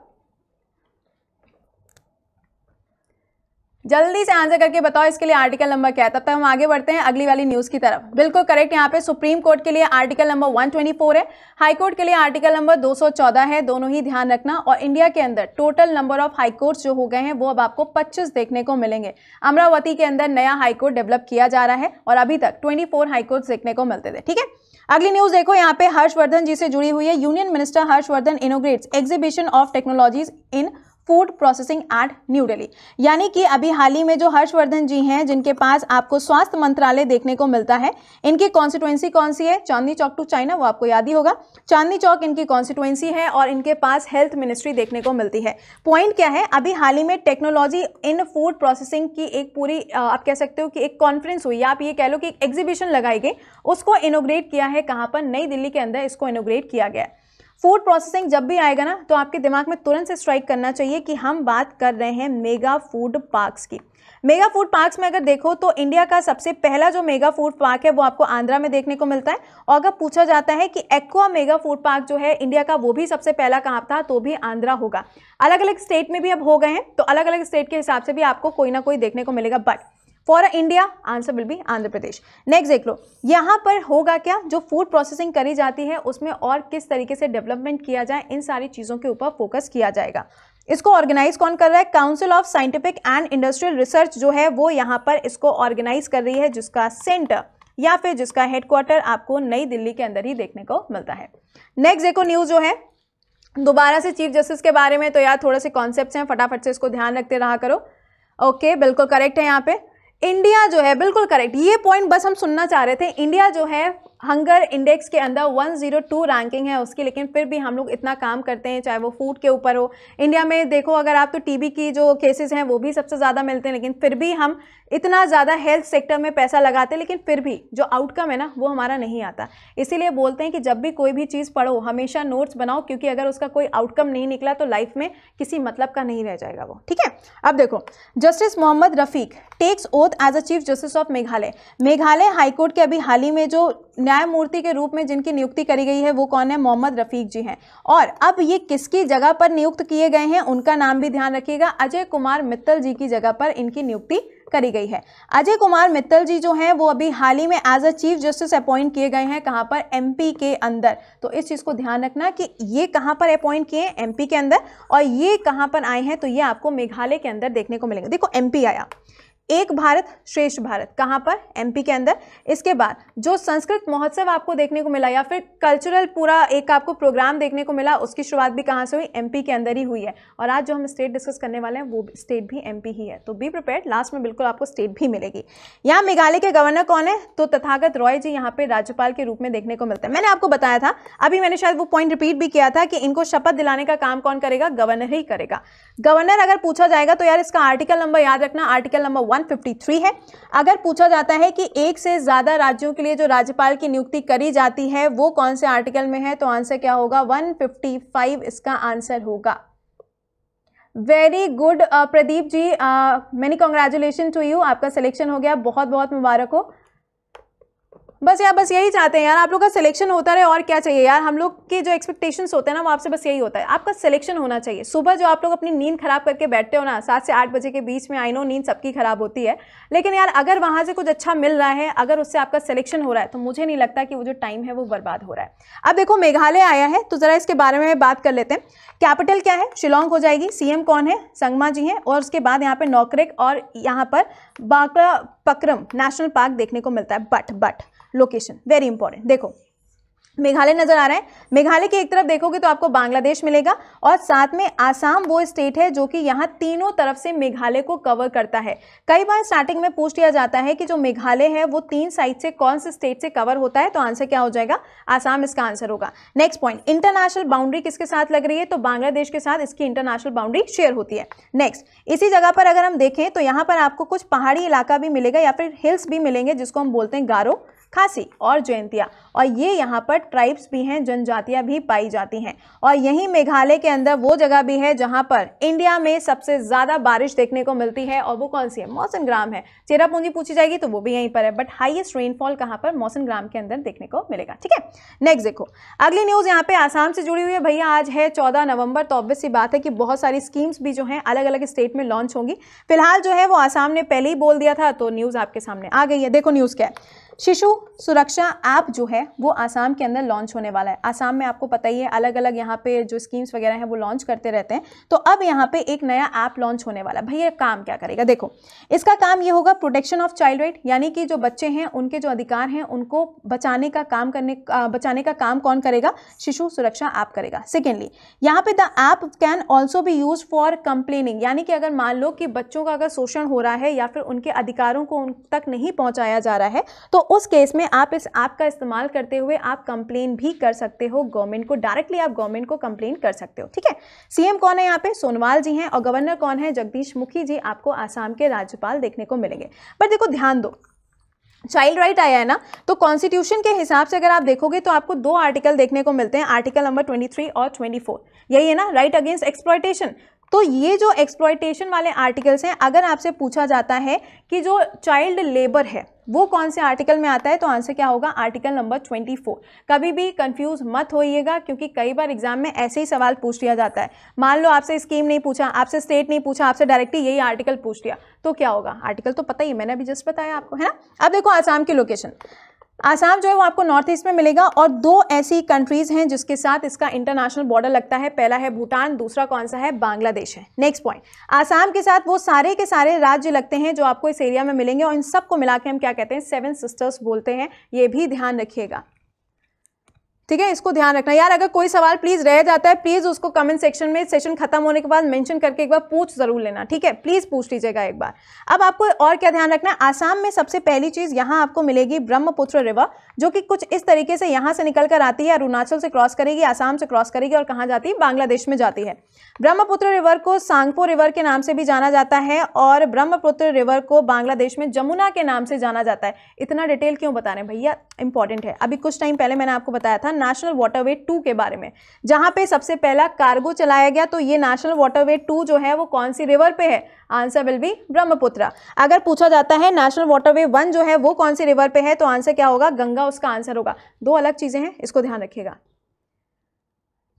जल्दी से आंसर करके बताओ इसके लिए आर्टिकल नंबर क्या है। तब तक हम आगे बढ़ते हैं अगली वाली न्यूज़ की तरफ। बिल्कुल करेक्ट, यहाँ पे सुप्रीम कोर्ट के लिए आर्टिकल नंबर 124 है, हाई कोर्ट के लिए आर्टिकल नंबर 214 है। दोनों ही ध्यान रखना। और इंडिया के अंदर total number of high courts जो हो गए हैं वो अब आपको 25 देखने को मिलेंगे। अमरावती के अंदर नया हाई कोर्ट डेवलप किया जा रहा है और अभी तक 24 हाई कोर्ट्स देखने को मिलते थे। ठीक है, अगली न्यूज़ देखो, यहाँ पे हर्षवर्धन जी से जुड़ी हुई है। Union minister Harshvardhan inaugurates exhibition of technologies in food processing at New Delhi. यानी कि अभी हाल ही में जो हर्षवर्धन जी हैं जिनके पास आपको स्वास्थ्य मंत्रालय देखने को मिलता है, इनकी कॉन्स्टिट्यूएंसी कौन सी है? चांदनी चौक टू चाइना, वो आपको याद ही होगा। चांदनी चौक इनकी कॉन्स्टिट्यूएंसी है और इनके पास हेल्थ मिनिस्ट्री देखने को मिलती है। पॉइंट क्या है, अभी हाल ही में टेक्नोलॉजी इन फूड प्रोसेसिंग की एक पूरी आप कह सकते हो कि एक कॉन्फ्रेंस हुई, आप ये कह लो कि एक एग्जीबिशन लगाई गई, उसको इनोग्रेट किया है। कहाँ पर? नई दिल्ली के अंदर इसको इनोग्रेट किया गया है। फूड प्रोसेसिंग जब भी आएगा ना तो आपके दिमाग में तुरंत से स्ट्राइक करना चाहिए कि हम बात कर रहे हैं मेगा फूड पार्क्स की। मेगा फूड पार्क्स में अगर देखो तो इंडिया का सबसे पहला जो मेगा फूड पार्क है वो आपको आंध्रा में देखने को मिलता है। और अगर पूछा जाता है कि एक्वा मेगा फूड पार्क जो है इंडिया का वो भी सबसे पहला कहाँ था, तो भी आंध्रा होगा। अलग अलग स्टेट में भी अब हो गए हैं तो अलग अलग स्टेट के हिसाब से भी आपको कोई ना कोई देखने को मिलेगा। But for India answer will be Andhra Pradesh. Next देख लो, यहाँ पर होगा क्या, जो फूड प्रोसेसिंग करी जाती है उसमें और किस तरीके से डेवलपमेंट किया जाए, इन सारी चीज़ों के ऊपर फोकस किया जाएगा। इसको ऑर्गेनाइज कौन कर रहा है? Council of scientific and industrial research जो है वो यहाँ पर इसको ऑर्गेनाइज कर रही है, जिसका सेंटर या फिर जिसका हेडक्वार्टर आपको नई दिल्ली के अंदर ही देखने को मिलता है। नेक्स्ट देखो न्यूज़ जो है दोबारा से चीफ जस्टिस के बारे में, तो यार थोड़े से कॉन्सेप्ट हैं, फटाफट से इसको ध्यान रखते रहा करो। ओके, बिल्कुल करेक्ट है यहाँ पे इंडिया जो है, बिल्कुल करेक्ट, ये पॉइंट बस हम सुनना चाह रहे थे। इंडिया जो है हंगर इंडेक्स के अंदर 102 रैंकिंग है उसकी, लेकिन फिर भी हम लोग इतना काम करते हैं, चाहे वो फूड के ऊपर हो। इंडिया में देखो अगर आप तो टीबी की जो केसेस हैं वो भी सबसे ज़्यादा मिलते हैं, लेकिन फिर भी हम इतना ज़्यादा हेल्थ सेक्टर में पैसा लगाते हैं, लेकिन फिर भी जो आउटकम है ना वो हमारा नहीं आता। इसीलिए बोलते हैं कि जब भी कोई भी चीज़ पढ़ो हमेशा नोट्स बनाओ, क्योंकि अगर उसका कोई आउटकम नहीं निकला तो लाइफ में किसी मतलब का नहीं रह जाएगा वो। ठीक है, अब देखो justice Mohammad Rafiq takes oath as a chief justice of Meghalaya. Meghalaya high court के अभी हाल ही में जो न्यायमूर्ति के रूप में जिनकी नियुक्ति करी गई है वो कौन है? मोहम्मद रफ़ीक जी हैं। और अब ये किसकी जगह पर नियुक्त किए गए हैं उनका नाम भी ध्यान रखिएगा, अजय कुमार मित्तल जी की जगह पर इनकी नियुक्ति करी गई है। अजय कुमार मित्तल जी जो हैं वो अभी हाल ही में as a chief justice appoint किए गए हैं, कहाँ पर? एमपी के अंदर। तो इस चीज़ को ध्यान रखना कि ये कहाँ पर अपॉइंट किए हैं, एमपी के अंदर, और ये कहाँ पर आए हैं तो ये आपको मेघालय के अंदर देखने को मिलेंगे। देखो एमपी आया, एक भारत श्रेष्ठ भारत, कहाँ पर? एमपी के अंदर। इसके बाद जो संस्कृत महोत्सव आपको देखने को मिला या फिर कल्चरल पूरा एक आपको प्रोग्राम देखने को मिला, उसकी शुरुआत भी कहाँ से हुई? एमपी के अंदर ही हुई है। और आज जो हम स्टेट डिस्कस करने वाले हैं वो स्टेट भी एमपी ही है, तो बी प्रिपेयर्ड, लास्ट में बिल्कुल आपको स्टेट भी मिलेगी। यहाँ मेघालय के गवर्नर कौन है? तो तथागत रॉय जी यहाँ पर राज्यपाल के रूप में देखने को मिलते हैं। मैंने आपको बताया था, अभी मैंने शायद वो पॉइंट रिपीट भी किया था कि इनको शपथ दिलाने का काम कौन करेगा? गवर्नर ही करेगा। गवर्नर अगर पूछा जाएगा तो यार इसका आर्टिकल नंबर याद रखना, आर्टिकल नंबर 153 है। अगर पूछा जाता है कि एक से ज्यादा राज्यों के लिए जो राज्यपाल की नियुक्ति करी जाती है वो कौन से आर्टिकल में है, तो आंसर क्या होगा? 155 इसका आंसर होगा। Very good Pradeep ji, many congratulation to you, आपका सिलेक्शन हो गया, बहुत बहुत मुबारक हो। बस यार, बस यही चाहते हैं यार आप लोग का सिलेक्शन होता रहे, और क्या चाहिए यार। हम लोग के जो एक्सपेक्टेशंस होते हैं ना वो आपसे बस यही होता है, आपका सिलेक्शन होना चाहिए। सुबह जो आप लोग अपनी नींद खराब करके बैठते हो ना 7 से 8 बजे के बीच में, आई नो नींद सबकी खराब होती है, लेकिन यार अगर वहाँ से कुछ अच्छा मिल रहा है, अगर उससे आपका सिलेक्शन हो रहा है, तो मुझे नहीं लगता कि वो जो टाइम है वो बर्बाद हो रहा है। अब देखो मेघालय आया है तो ज़रा इसके बारे में बात कर लेते हैं। कैपिटल क्या है? शिलोंग हो जाएगी। सीएम कौन है? संगमा जी हैं। और उसके बाद यहाँ पर नोकरेक और यहाँ पर बाका पक्रम नेशनल पार्क देखने को मिलता है। But location very important. देखो मेघालय नजर आ रहा है, मेघालय की एक तरफ देखोगे तो आपको बांग्लादेश मिलेगा और साथ में आसाम वो स्टेट है जो कि यहाँ तीनों तरफ से मेघालय को कवर करता है। कई बार स्टार्टिंग में पूछ लिया जाता है कि जो मेघालय है वो 3 साइड से कौन से स्टेट से कवर होता है, तो आंसर क्या हो जाएगा? आसाम इसका आंसर होगा। नेक्स्ट पॉइंट, इंटरनेशनल बाउंड्री किसके साथ लग रही है? तो बांग्लादेश के साथ इसकी इंटरनेशनल बाउंड्री शेयर होती है। नेक्स्ट, इसी जगह पर अगर हम देखें तो यहाँ पर आपको कुछ पहाड़ी इलाका भी मिलेगा या फिर हिल्स भी मिलेंगे जिसको हम बोलते हैं गारो, खासी और जयंतिया, और ये यहाँ पर ट्राइब्स भी हैं, जनजातियाँ भी पाई जाती हैं। और यही मेघालय के अंदर वो जगह भी है जहाँ पर इंडिया में सबसे ज़्यादा बारिश देखने को मिलती है, और वो कौन सी है? मौसम ग्राम है। चेरापूंजी पूछी जाएगी तो वो भी यहीं पर है, बट हाईएस्ट रेनफॉल कहाँ पर? मौसम ग्राम के अंदर देखने को मिलेगा। ठीक है, नेक्स्ट देखो अगली न्यूज़ यहाँ पर आसाम से जुड़ी हुई है। भैया आज है 14 नवंबर, तो ऑब्वियस सी बात है कि बहुत सारी स्कीम्स भी जो हैं अलग अलग स्टेट में लॉन्च होंगी। फिलहाल जो है वो आसाम ने पहले ही बोल दिया था, तो न्यूज़ आपके सामने आ गई है। देखो न्यूज़ क्या है, शिशु सुरक्षा ऐप जो है वो आसाम के अंदर लॉन्च होने वाला है। आसाम में आपको पता ही है अलग अलग यहाँ पे जो स्कीम्स वगैरह हैं वो लॉन्च करते रहते हैं, तो अब यहाँ पे एक नया ऐप लॉन्च होने वाला है। भैया काम क्या करेगा? देखो इसका काम ये होगा, प्रोटेक्शन ऑफ चाइल्ड राइट, यानी कि जो बच्चे हैं उनके जो अधिकार हैं उनको बचाने का काम कौन करेगा? शिशु सुरक्षा ऐप करेगा। सेकेंडली यहाँ पे the app can also be use for complaining, यानी कि अगर मान लो कि बच्चों का अगर शोषण हो रहा है या फिर उनके अधिकारों को उन तक नहीं पहुँचाया जा रहा है, तो उस केस में आप इस ऐप का इस्तेमाल करते हुए आप कंप्लेन भी कर सकते हो गवर्नमेंट को, डायरेक्टली आप गवर्नमेंट को कंप्लेन कर सकते हो। ठीक है, सीएम कौन है यहाँ पे? सोनोवाल जी हैं। और गवर्नर कौन है? जगदीश मुखी जी आपको आसाम के राज्यपाल देखने को मिलेंगे। पर देखो ध्यान दो, चाइल्ड राइट आया है ना, तो कॉन्स्टिट्यूशन के हिसाब से अगर आप देखोगे तो आपको 2 आर्टिकल देखने को मिलते हैं, आर्टिकल नंबर 23 और 24, यही है ना, राइट अगेंस्ट एक्सप्लॉयटेशन। तो ये जो एक्सप्लॉयटेशन वाले आर्टिकल्स हैं, अगर आपसे पूछा जाता है कि जो चाइल्ड लेबर है वो कौन से आर्टिकल में आता है, तो आंसर क्या होगा? Article number 24। कभी भी कंफ्यूज मत होइएगा, क्योंकि कई बार एग्जाम में ऐसे ही सवाल पूछ लिया जाता है। मान लो आपसे स्कीम नहीं पूछा, आपसे स्टेट नहीं पूछा, आपसे डायरेक्टली यही आर्टिकल पूछ लिया तो क्या होगा? आर्टिकल तो पता ही, मैंने अभी जस्ट बताया आपको, है ना। अब देखो आसाम की लोकेशन, आसाम जो है वो आपको नॉर्थ ईस्ट में मिलेगा, और 2 ऐसी कंट्रीज़ हैं जिसके साथ इसका इंटरनेशनल बॉर्डर लगता है। पहला है भूटान, दूसरा कौन सा है? बांग्लादेश है। नेक्स्ट पॉइंट, आसाम के साथ वो सारे के सारे राज्य लगते हैं जो आपको इस एरिया में मिलेंगे, और इन सबको मिला के हम क्या कहते हैं? 7 सिस्टर्स बोलते हैं, ये भी ध्यान रखिएगा। ठीक है, इसको ध्यान रखना यार। अगर कोई सवाल प्लीज रह जाता है, प्लीज उसको कमेंट सेक्शन में सेशन खत्म होने के बाद मेंशन करके एक बार पूछ जरूर लेना, ठीक है, प्लीज पूछ लीजिएगा एक बार। अब आपको और क्या ध्यान रखना है, आसाम में सबसे पहली चीज यहाँ आपको मिलेगी ब्रह्मपुत्र रिवर, जो कि कुछ इस तरीके से यहाँ से निकल कर आती है, अरुणाचल से क्रॉस करेगी, आसाम से क्रॉस करेगी और कहाँ जाती है, बांग्लादेश में जाती है। ब्रह्मपुत्र रिवर को सांगपो रिवर के नाम से भी जाना जाता है और ब्रह्मपुत्र रिवर को बांग्लादेश में जमुना के नाम से जाना जाता है। इतना डिटेल क्यों बता रहे हैं भैया, इंपॉर्टेंट है। अभी कुछ टाइम पहले मैंने आपको बताया था नेशनल वाटरवे 2 के बारे में, जहां पे सबसे पहला कार्गो चलाया गया, तो ये नेशनल वाटरवे 2 जो है वो कौन सी रिवर पे है, आंसर विल बी ब्रह्मपुत्र। अगर पूछा जाता है नेशनल वाटरवे 1 जो है वो कौन सी रिवर पे है, तो आंसर क्या होगा, गंगा उसका आंसर होगा। दो अलग चीजें हैं, इसको ध्यान रखिएगा,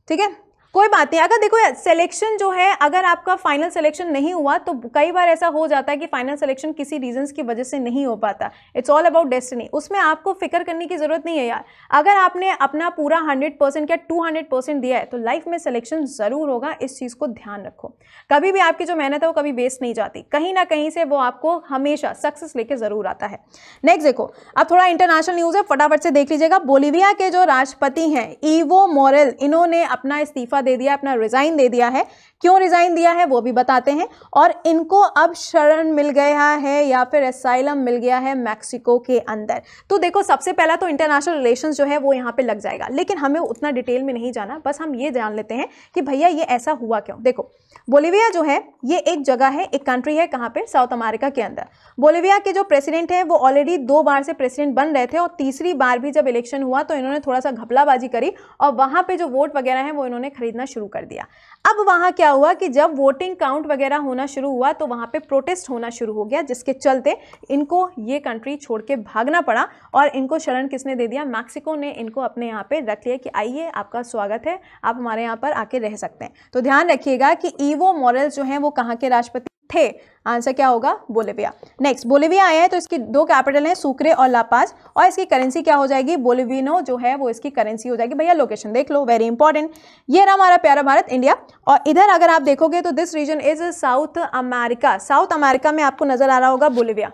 ठीक है, कोई बात नहीं। अगर देखो सिलेक्शन जो है, अगर आपका फाइनल सिलेक्शन नहीं हुआ तो कई बार ऐसा हो जाता है कि फाइनल सिलेक्शन किसी रीजंस की वजह से नहीं हो पाता, इट्स ऑल अबाउट डेस्टिनी, उसमें आपको फिक्र करने की जरूरत नहीं है यार। अगर आपने अपना पूरा 100% या 200% दिया है तो लाइफ में सिलेक्शन जरूर होगा, इस चीज़ को ध्यान रखो। कभी भी आपकी जो मेहनत है वो कभी वेस्ट नहीं जाती, कहीं ना कहीं से वो आपको हमेशा सक्सेस लेकर जरूर आता है। नेक्स्ट देखो, अब थोड़ा इंटरनेशनल न्यूज़ है, फटाफट से देख लीजिएगा। बोलिविया के जो राष्ट्रपति हैं इवो मोरेल, इन्होंने अपना इस्तीफा दे दिया, अपना रिजाइन दे दिया है। क्यों रिजाइन दिया है वो भी बताते हैं। और इनको अब शरण मिल गया है या फिर एसाइलम मिल गया है मैक्सिको के अंदर। तो देखो सबसे पहला तो इंटरनेशनल रिलेशंस जो है वो यहाँ पे लग जाएगा, लेकिन हमें उतना डिटेल में नहीं जाना, बस हम ये जान लेते हैं कि भैया ये ऐसा हुआ क्यों। देखो बोलिविया जो है ये एक जगह है, एक कंट्री है, कहाँ पे, साउथ अमेरिका के अंदर। बोलिविया के जो प्रेसिडेंट है वो ऑलरेडी 2 बार से प्रेसिडेंट बन रहे थे और तीसरी बार भी जब इलेक्शन हुआ तो इन्होंने थोड़ा सा घपलाबाजी करी और वहाँ पे जो वोट वगैरह है वो इन्होंने खरीदना शुरू कर दिया। अब वहाँ क्या हुआ कि जब वोटिंग काउंट वगैरह होना शुरू हुआ तो वहाँ पे प्रोटेस्ट होना शुरू हो गया, जिसके चलते इनको ये कंट्री छोड़ के भागना पड़ा और इनको शरण किसने दे दिया, मैक्सिको ने इनको अपने यहाँ पे रख लिया कि आइए आपका स्वागत है, आप हमारे यहाँ पर आके रह सकते हैं। तो ध्यान रखिएगा कि इवो मोरेल जो हैं वो कहाँ के राष्ट्रपति थे, आंसर क्या होगा, बोलिविया। नेक्स्ट बोलिविया आया है तो इसकी 2 कैपिटल हैं सुक्रे और लापास, और इसकी करेंसी क्या हो जाएगी, बोलिविनो जो है वो इसकी करेंसी हो जाएगी। भैया लोकेशन देख लो, वेरी इंपॉर्टेंट। ये रहा हमारा प्यारा भारत इंडिया। और इधर अगर आप देखोगे तो this region is south America. South America में आपको नजर आ रहा होगा बोलिविया,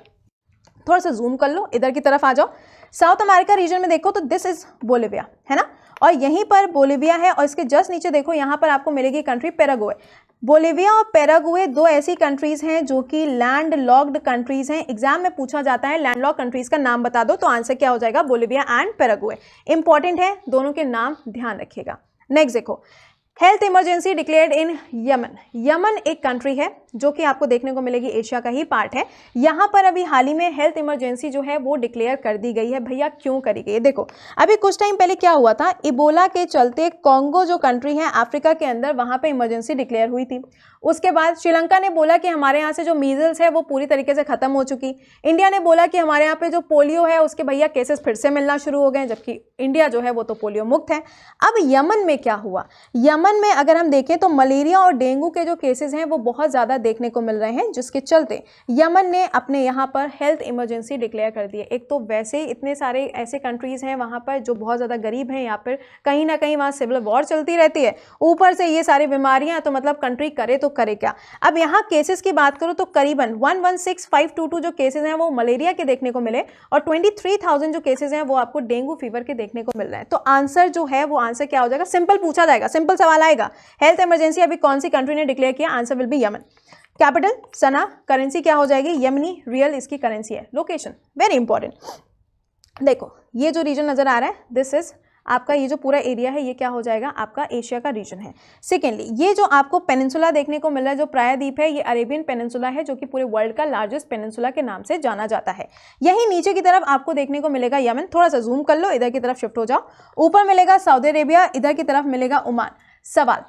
थोड़ा सा जूम कर लो, इधर की तरफ आ जाओ, साउथ अमेरिका रीजन में देखो तो दिस इज बोलिविया है ना, और यहीं पर बोलिविया है। और इसके जस्ट नीचे देखो यहाँ पर आपको मिलेगी कंट्री पेराग्वे। बोलिविया और पेराग्वे 2 ऐसी कंट्रीज हैं जो कि लैंड लॉक्ड कंट्रीज हैं। एग्जाम में पूछा जाता है लैंड लॉक कंट्रीज का नाम बता दो, तो आंसर क्या हो जाएगा, बोलिविया एंड पेराग्वे। इंपॉर्टेंट है, दोनों के नाम ध्यान रखिएगा। नेक्स्ट देखो, health emergency declared in Yemen. Yemen एक कंट्री है जो कि आपको देखने को मिलेगी, एशिया का ही पार्ट है। यहाँ पर अभी हाल ही में हेल्थ इमरजेंसी जो है वो डिक्लेयर कर दी गई है। भैया क्यों करी गई, देखो अभी कुछ टाइम पहले क्या हुआ था, इबोला के चलते कॉन्गो जो कंट्री है अफ्रीका के अंदर, वहाँ पे इमरजेंसी डिक्लेयर हुई थी। उसके बाद श्रीलंका ने बोला कि हमारे यहाँ से जो मीजल्स है वो पूरी तरीके से खत्म हो चुकी। इंडिया ने बोला कि हमारे यहाँ पे जो पोलियो है उसके भैया केसेस फिर से मिलना शुरू हो गए, जबकि इंडिया जो है वो तो पोलियो मुक्त है। अब यमन में क्या हुआ, यमन में अगर हम देखें तो मलेरिया और डेंगू के जो केसेस हैं वो बहुत ज़्यादा देखने को मिल रहे हैं, जिसके चलते यमन ने अपने यहाँ पर हेल्थ इमरजेंसी डिक्लेयर कर दी है। एक तो वैसे ही इतने सारे ऐसे कंट्रीज़ हैं वहाँ पर जो बहुत ज़्यादा गरीब हैं, यहाँ पर कहीं ना कहीं वहाँ सिविल वॉर चलती रहती है, ऊपर से ये सारी बीमारियाँ, तो मतलब कंट्री करे तो करे क्या। अब यहाँ केसेस की बात करो तो करीबन 116522 जो केसेज हैं वो मलेरिया के देखने को मिले और 23,000 जो केसेज हैं वो आपको डेंगू फीवर के देखने को मिल रहे हैं। तो आंसर जो है वो आंसर क्या हो जाएगा, सिंपल पूछा जाएगा, सिंपल सवाल आएगा, हेल्थ इमरजेंसी अभी कौन सी कंट्री ने डिक्लेयर किया, answer will be Yemen. Capital Sana, currency क्या हो जाएगी, यमनी रियल इसकी करेंसी है। लोकेशन वेरी इंपॉर्टेंट, देखो ये जो रीजन नजर आ रहा है दिस इज आपका, ये जो पूरा एरिया है ये क्या हो जाएगा, आपका एशिया का रीजन है। सेकेंडली ये जो आपको पेनिनसुला देखने को मिल रहा है, जो प्रायद्वीप है, ये अरेबियन पेनिनसुला है जो कि पूरे वर्ल्ड का लार्जेस्ट पेनिनसुला के नाम से जाना जाता है। यही नीचे की तरफ आपको देखने को मिलेगा यमन, थोड़ा सा जूम कर लो, इधर की तरफ शिफ्ट हो जाओ, ऊपर मिलेगा सऊदी अरेबिया, इधर की तरफ मिलेगा ओमान। सवाल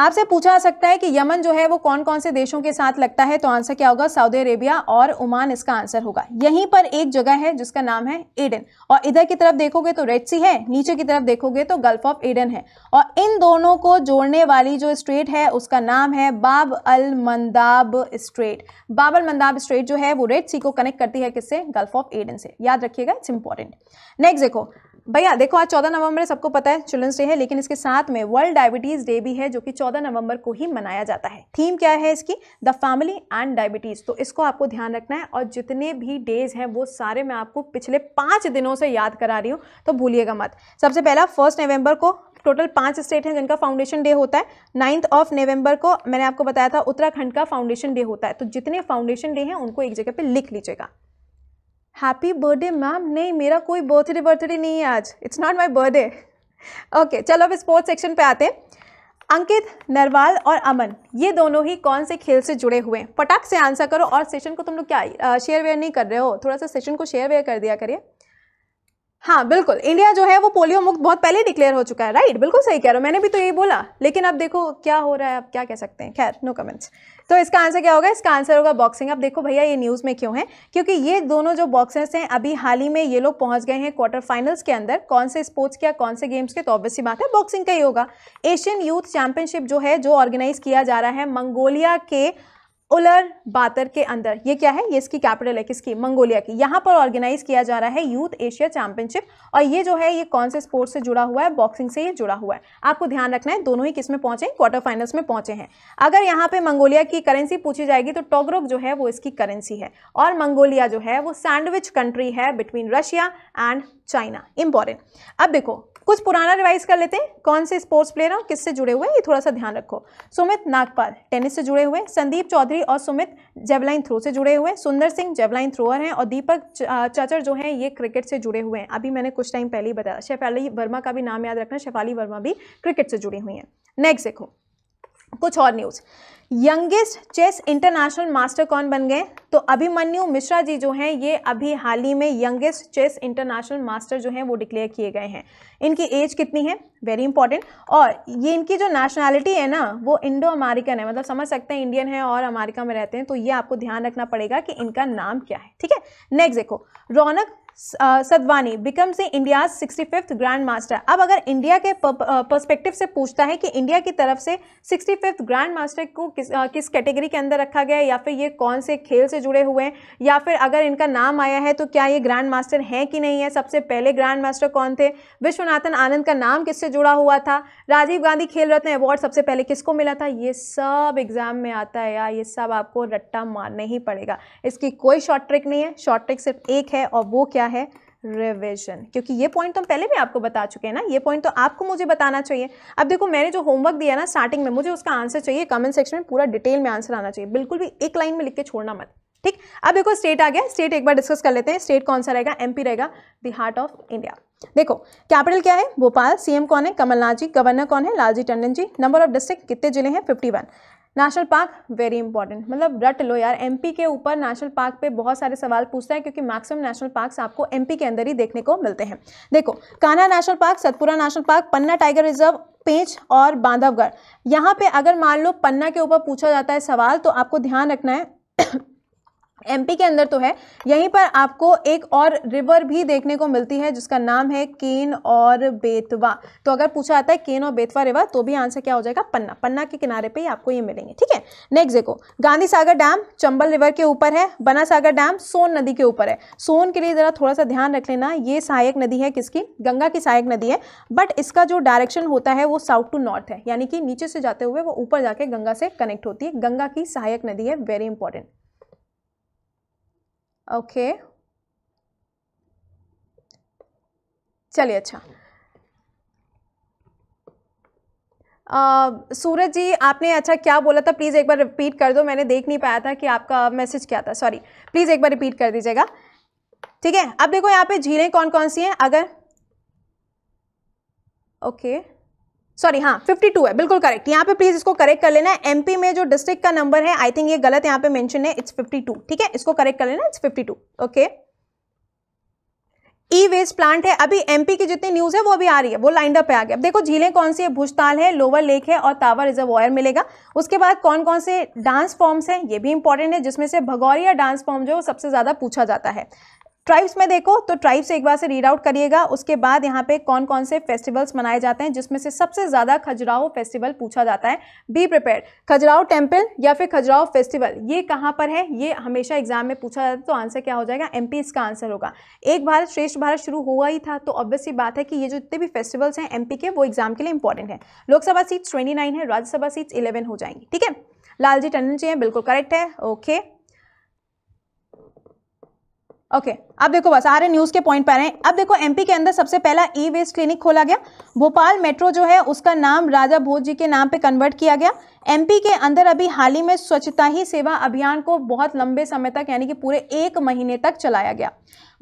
आपसे पूछा जा सकता है कि यमन जो है वो कौन कौन से देशों के साथ लगता है, तो आंसर क्या होगा, सऊदी अरेबिया और ओमान इसका आंसर होगा। यहीं पर एक जगह है जिसका नाम है एडन, और इधर की तरफ देखोगे तो रेड सी है, नीचे की तरफ देखोगे तो गल्फ ऑफ एडन है, और इन दोनों को जोड़ने वाली जो स्ट्रेट है उसका नाम है बाब अल मंदाब स्ट्रेट। बाब अल मंदाब स्ट्रेट जो है वो रेड सी को कनेक्ट करती है किससे, गल्फ ऑफ एडन से, याद रखिएगा, इट्स इंपॉर्टेंट। नेक्स्ट देखो भैया देखो आज 14 नवंबर सबको पता है चिल्ड्रंस डे है, लेकिन इसके साथ में वर्ल्ड डायबिटीज डे भी है जो कि 14 नवंबर को ही मनाया जाता है। थीम क्या है इसकी? The family and diabetes. तो इसको आपको ध्यान रखना है और जितने भी डेज हैं वो सारे मैं आपको पिछले 5 दिनों से याद करा रही हूँ, तो भूलिएगा मत। सबसे पहला 1 नवंबर को टोटल 5 स्टेट हैं जिनका फाउंडेशन डे होता है। 9 नवंबर को मैंने आपको बताया था उत्तराखंड का फाउंडेशन डे होता है, तो जितने फाउंडेशन डे हैं उनको एक जगह पे लिख लीजिएगा। हैप्पी बर्थडे मैम, नहीं मेरा कोई बर्थडे नहीं है आज, it's not my birthday. Okay चलो अब स्पोर्ट्स सेक्शन पे आते हैं। अंकित नरवाल और अमन ये दोनों ही कौन से खेल से जुड़े हुए हैं? फटाक से आंसर करो। और सेशन को तुम लोग क्या शेयर वेयर नहीं कर रहे हो? थोड़ा सा सेशन को शेयर वेयर कर दिया करिए। हाँ बिल्कुल, इंडिया जो है वो पोलियो मुक्त बहुत पहले डिक्लेयर हो चुका है, राइट, बिल्कुल सही कह रहे हो, मैंने भी तो यही बोला, लेकिन अब देखो क्या हो रहा है, अब क्या कह सकते हैं, खैर नो कमेंट्स। तो इसका आंसर क्या होगा? इसका आंसर होगा बॉक्सिंग। अब देखो भैया ये न्यूज़ में क्यों है, क्योंकि ये दोनों जो बॉक्सर्स हैं अभी हाल ही में ये लोग पहुंच गए हैं क्वार्टर फाइनल्स के अंदर। कौन से स्पोर्ट्स के या कौन से गेम्स के? तो ऑब्वियस सी बात है बॉक्सिंग का ही होगा। एशियन यूथ चैंपियनशिप जो है जो ऑर्गेनाइज किया जा रहा है मंगोलिया के उलर बातर के अंदर, ये क्या है, ये इसकी कैपिटल है, किसकी? मंगोलिया की। यहाँ पर ऑर्गेनाइज किया जा रहा है यूथ एशिया चैंपियनशिप और ये जो है ये कौन से स्पोर्ट्स से जुड़ा हुआ है? बॉक्सिंग से ये जुड़ा हुआ है। आपको ध्यान रखना है दोनों ही किस में पहुंचे, क्वार्टर फाइनल्स में पहुंचे हैं। अगर यहाँ पे मंगोलिया की करेंसी पूछी जाएगी तो टोगरक जो है वो इसकी करेंसी है और मंगोलिया जो है वो सैंडविच कंट्री है between Russia and China. Important. अब देखो कुछ पुराना रिवाइज कर लेते हैं, कौन से स्पोर्ट्स प्लेयर हैं, किससे जुड़े हुए हैं, ये थोड़ा सा ध्यान रखो। सुमित नागपाल टेनिस से जुड़े हुए, संदीप चौधरी और सुमित जेवलाइन थ्रो से जुड़े हुए, सुंदर सिंह जेवलाइन थ्रोअर हैं और दीपक चाचर जो हैं ये क्रिकेट से जुड़े हुए हैं। अभी मैंने कुछ टाइम पहले ही बताया। शेफाली वर्मा का भी नाम याद रखना, शेफाली वर्मा भी क्रिकेट से जुड़ी हुई हैं। नेक्स्ट देखो कुछ और news. Youngest chess international master कौन बन गए? तो अभिमन्यु मिश्रा जी जो हैं ये अभी हाल ही में यंगेस्ट चेस इंटरनेशनल मास्टर जो हैं वो डिक्लेयर किए गए हैं। इनकी एज कितनी है? Very important. और ये इनकी जो नेशनैलिटी है ना वो इंडो अमेरिकन है, मतलब समझ सकते हैं इंडियन है और अमेरिका में रहते हैं, तो ये आपको ध्यान रखना पड़ेगा कि इनका नाम क्या है, ठीक है। नेक्स्ट देखो Raunak Sadhwani becomes India 65th grand master. अब अगर इंडिया के पर्सपेक्टिव से पूछता है कि इंडिया की तरफ से 65th ग्रैंड मास्टर को किस कैटेगरी के अंदर रखा गया है या फिर ये कौन से खेल से जुड़े हुए हैं या फिर अगर इनका नाम आया है तो क्या ये ग्रैंड मास्टर हैं कि नहीं है, सबसे पहले ग्रैंड मास्टर कौन थे, विश्वनाथन आनंद का नाम किससे जुड़ा हुआ था, राजीव गांधी खेल रत्न अवार्ड सबसे पहले किसको मिला था, ये सब एग्जाम में आता है यार, ये सब आपको रट्टा मारना ही पड़ेगा, इसकी कोई शॉर्ट ट्रिक नहीं है। शॉर्ट ट्रिक सिर्फ एक है और वो क्या है? रिवीजन, क्योंकि ये पॉइंट तो हम पहले भी आपको बता चुके हैं ना, ये पॉइंट तो आपको मुझे बताना चाहिए। अब देखो मैंने जो होमवर्क दिया ना स्टार्टिंग में, मुझे उसका आंसर चाहिए, कमेंट सेक्शन में पूरा डिटेल में आंसर आना चाहिए, बिल्कुल भी एक लाइन में लिख के छोड़ना मत, ठीक। अब देखो स्टेट आ गया, स्टेट एक बार डिस्कस कर लेते हैं। स्टेट कौन सा रहेगा? एमपी रहेगा, द हार्ट ऑफ इंडिया। देखो कैपिटल क्या है? भोपाल। सीएम कौन है? कमलनाथ जी। गवर्नर कौन है? Lalji Tandon ji. Number of district कितने जिले हैं? 51। नेशनल पार्क वेरी इंपॉर्टेंट, मतलब रट लो यार, एमपी के ऊपर नेशनल पार्क पे बहुत सारे सवाल पूछता है क्योंकि मैक्सिमम नेशनल पार्क्स आपको एमपी के अंदर ही देखने को मिलते हैं। देखो Kanha national park, Satpura national park, Panna tiger reserve, Pench और बांधवगढ़। यहाँ पे अगर मान लो पन्ना के ऊपर पूछा जाता है सवाल तो आपको ध्यान रखना है एमपी के अंदर तो है, यहीं पर आपको एक और रिवर भी देखने को मिलती है जिसका नाम है केन और बेतवा। तो अगर पूछा जाता है केन और बेतवा रिवर तो भी आंसर क्या हो जाएगा? पन्ना। पन्ना के किनारे पे ही आपको ये मिलेंगे, ठीक है। नेक्स्ट देखो गांधी सागर डैम चंबल रिवर के ऊपर है, बना सागर डैम सोन नदी के ऊपर है। सोन के लिए जरा थोड़ा सा ध्यान रख लेना, ये सहायक नदी है किसकी? गंगा की सहायक नदी है, बट इसका जो डायरेक्शन होता है वो साउथ टू नॉर्थ है, यानी कि नीचे से जाते हुए वो ऊपर जाके गंगा से कनेक्ट होती है। गंगा की सहायक नदी है, वेरी इंपॉर्टेंट। ओके चलिए अच्छा सूरज जी आपने अच्छा क्या बोला था, प्लीज़ एक बार रिपीट कर दो, मैंने देख नहीं पाया था कि आपका मैसेज क्या था, सॉरी, प्लीज़ एक बार रिपीट कर दीजिएगा, ठीक है। अब देखो यहाँ पे झीलें कौन कौन सी हैं, अगर ओके सॉरी हाँ 52 है, बिल्कुल करेक्ट, यहाँ पे प्लीज इसको करेक्ट कर लेना है। एमपी में जो डिस्ट्रिक्ट का नंबर है आई थिंक ये गलत यहाँ पे मेंशन है, इट्स 52, ठीक है, इसको करेक्ट कर लेना, it's 52, okay. E waste plant है, अभी एमपी की जितनी न्यूज है वो अभी आ रही है, वो लाइन अप पे आ गया। अब देखो झीलें कौन सी है, भुजताल है, लोअर लेक है और तावा रिजर्वॉयर मिलेगा। उसके बाद कौन कौन से डांस फॉर्म्स हैं ये भी इंपॉर्टेंट है, जिसमें से भगौरिया डांस फॉर्म जो है वो सबसे ज्यादा पूछा जाता है। ट्राइब्स में देखो तो ट्राइब्स एक बार से रीड आउट करिएगा, उसके बाद यहाँ पे कौन कौन से फेस्टिवल्स मनाए जाते हैं, जिसमें से सबसे ज़्यादा खजुराहो फेस्टिवल पूछा जाता है। बी प्रिपेयर, खजुराहो टेम्पल या फिर खजुराहो फेस्टिवल ये कहाँ पर है, ये हमेशा एग्जाम में पूछा जाता है। तो आंसर क्या हो जाएगा, एमपी इसका आंसर होगा। एक भारत श्रेष्ठ भारत शुरू हुआ ही था, तो ऑब्वियसली बात है कि ये जो जितने भी फेस्टिवल्स हैं एमपी के वो एग्जाम के लिए इंपॉर्टेंट है। लोकसभा सीट्स 29 है, राज्यसभा सीट्स 11 हो जाएंगी। ठीक है, लालजी टंडन जी हैं, बिल्कुल करेक्ट है। ओके ओके, अब देखो बस सारे न्यूज़ के पॉइंट पर हैं। अब देखो एमपी के अंदर सबसे पहला ई वेस्ट क्लिनिक खोला गया। भोपाल मेट्रो जो है उसका नाम राजा भोज जी के नाम पे कन्वर्ट किया गया। एमपी के अंदर अभी हाल ही में स्वच्छता ही सेवा अभियान को बहुत लंबे समय तक यानी कि पूरे 1 महीने तक चलाया गया।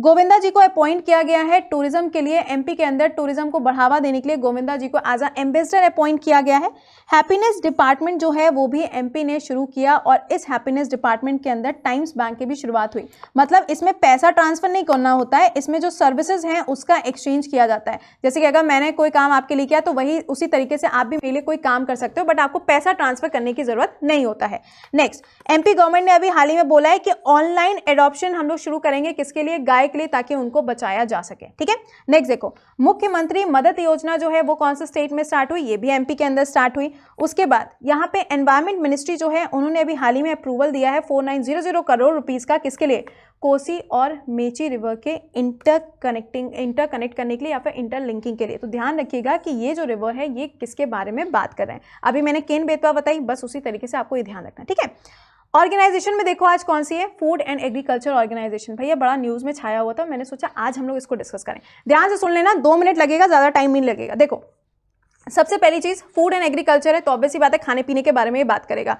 गोविंदा जी को अपॉइंट किया गया है टूरिज्म के लिए। एमपी के अंदर टूरिज्म को बढ़ावा देने के लिए गोविंदा जी को एज अ एम्बेसडर अपॉइंट किया गया है। हैप्पीनेस डिपार्टमेंट जो है वो भी एमपी ने शुरू किया और इस हैप्पीनेस डिपार्टमेंट के अंदर टाइम्स बैंक की भी शुरुआत हुई। मतलब इसमें पैसा ट्रांसफर नहीं करना होता है, इसमें जो सर्विसेज हैं उसका एक्सचेंज किया जाता है। जैसे कि अगर मैंने कोई काम आपके लिए किया तो वही उसी तरीके से आप भी मेरे लिए कोई काम कर सकते हो, बट आपको पैसा ट्रांसफर करने की जरूरत नहीं होता है। नेक्स्ट, एमपी गवर्नमेंट ने अभी हाल ही में बोला है कि ऑनलाइन एडॉप्शन हम लोग शुरू करेंगे, किसके लिए, गाय के लिए, ताकि उनको बचाया जा सके। ठीक है, नेक्स्ट देखो मुख्यमंत्री मदद योजना जो है वो कौन से स्टेट में स्टार्ट हुई, ये भी एमपी के अंदर स्टार्ट हुई। उसके बाद यहाँ पे एनवायरमेंट मिनिस्ट्री जो है उन्होंने अभी हाल ही में अप्रूवल दिया है 4900 करोड़ रुपीस का, किसके लिए, कोसी और मेची रिवर के इंटरकनेक्ट करने के लिए या फिर इंटरलिंकिंग के लिए। तो ध्यान रखिएगा कि ये जो रिवर है ये किसके बारे में बात कर रहे हैं। अभी मैंने केन बेतवा बताई, बस उसी तरीके से आपको ये ध्यान रखना। ठीक है, ऑर्गेनाइजेशन में देखो आज कौन सी है, फूड एंड एग्रीकल्चर ऑर्गेनाइजेशन। भैया बड़ा न्यूज़ में छाया हुआ था, मैंने सोचा आज हम लोग इसको डिस्कस करें। ध्यान से सुन लेना, 2 मिनट लगेगा, ज़्यादा टाइम नहीं लगेगा। देखो सबसे पहली चीज़ फूड एंड एग्रीकल्चर है, तो ऑब्वियसली बात है खाने पीने के बारे में बात करेगा।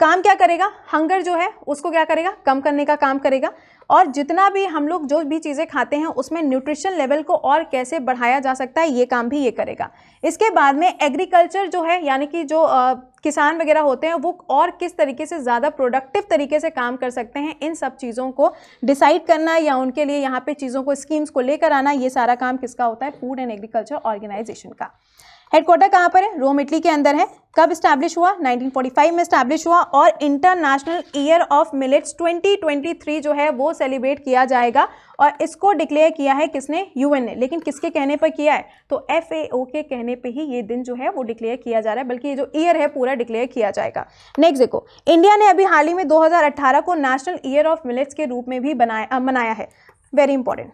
काम क्या करेगा, हंगर जो है उसको क्या करेगा, कम करने का काम करेगा। और जितना भी हम लोग जो भी चीज़ें खाते हैं उसमें न्यूट्रिशन लेवल को और कैसे बढ़ाया जा सकता है ये काम भी ये करेगा। इसके बाद में एग्रीकल्चर जो है यानी कि जो किसान वगैरह होते हैं वो और किस तरीके से ज़्यादा प्रोडक्टिव तरीके से काम कर सकते हैं, इन सब चीज़ों को डिसाइड करना या उनके लिए यहाँ पे चीज़ों को स्कीम्स को लेकर आना, ये सारा काम किसका होता है, फूड एंड एग्रीकल्चर ऑर्गेनाइजेशन का। हेडक्वार्टर कहाँ पर है, रोम इटली के अंदर है। कब स्टैब्लिश हुआ, 1945 में स्टैब्लिश हुआ। और इंटरनेशनल ईयर ऑफ मिलेट्स 2023 जो है वो सेलिब्रेट किया जाएगा और इसको डिक्लेयर किया है किसने, यूएन ने, लेकिन किसके कहने पर किया है, तो एफएओ के कहने पे ही ये दिन जो है वो डिक्लेयर किया जा रहा है, बल्कि ये जो ईयर है पूरा डिक्लेयर किया जाएगा। नेक्स्ट देखो इंडिया ने अभी हाल ही में 2018 को नेशनल ईयर ऑफ मिलेट्स के रूप में भी मनाया है। वेरी इंपॉर्टेंट,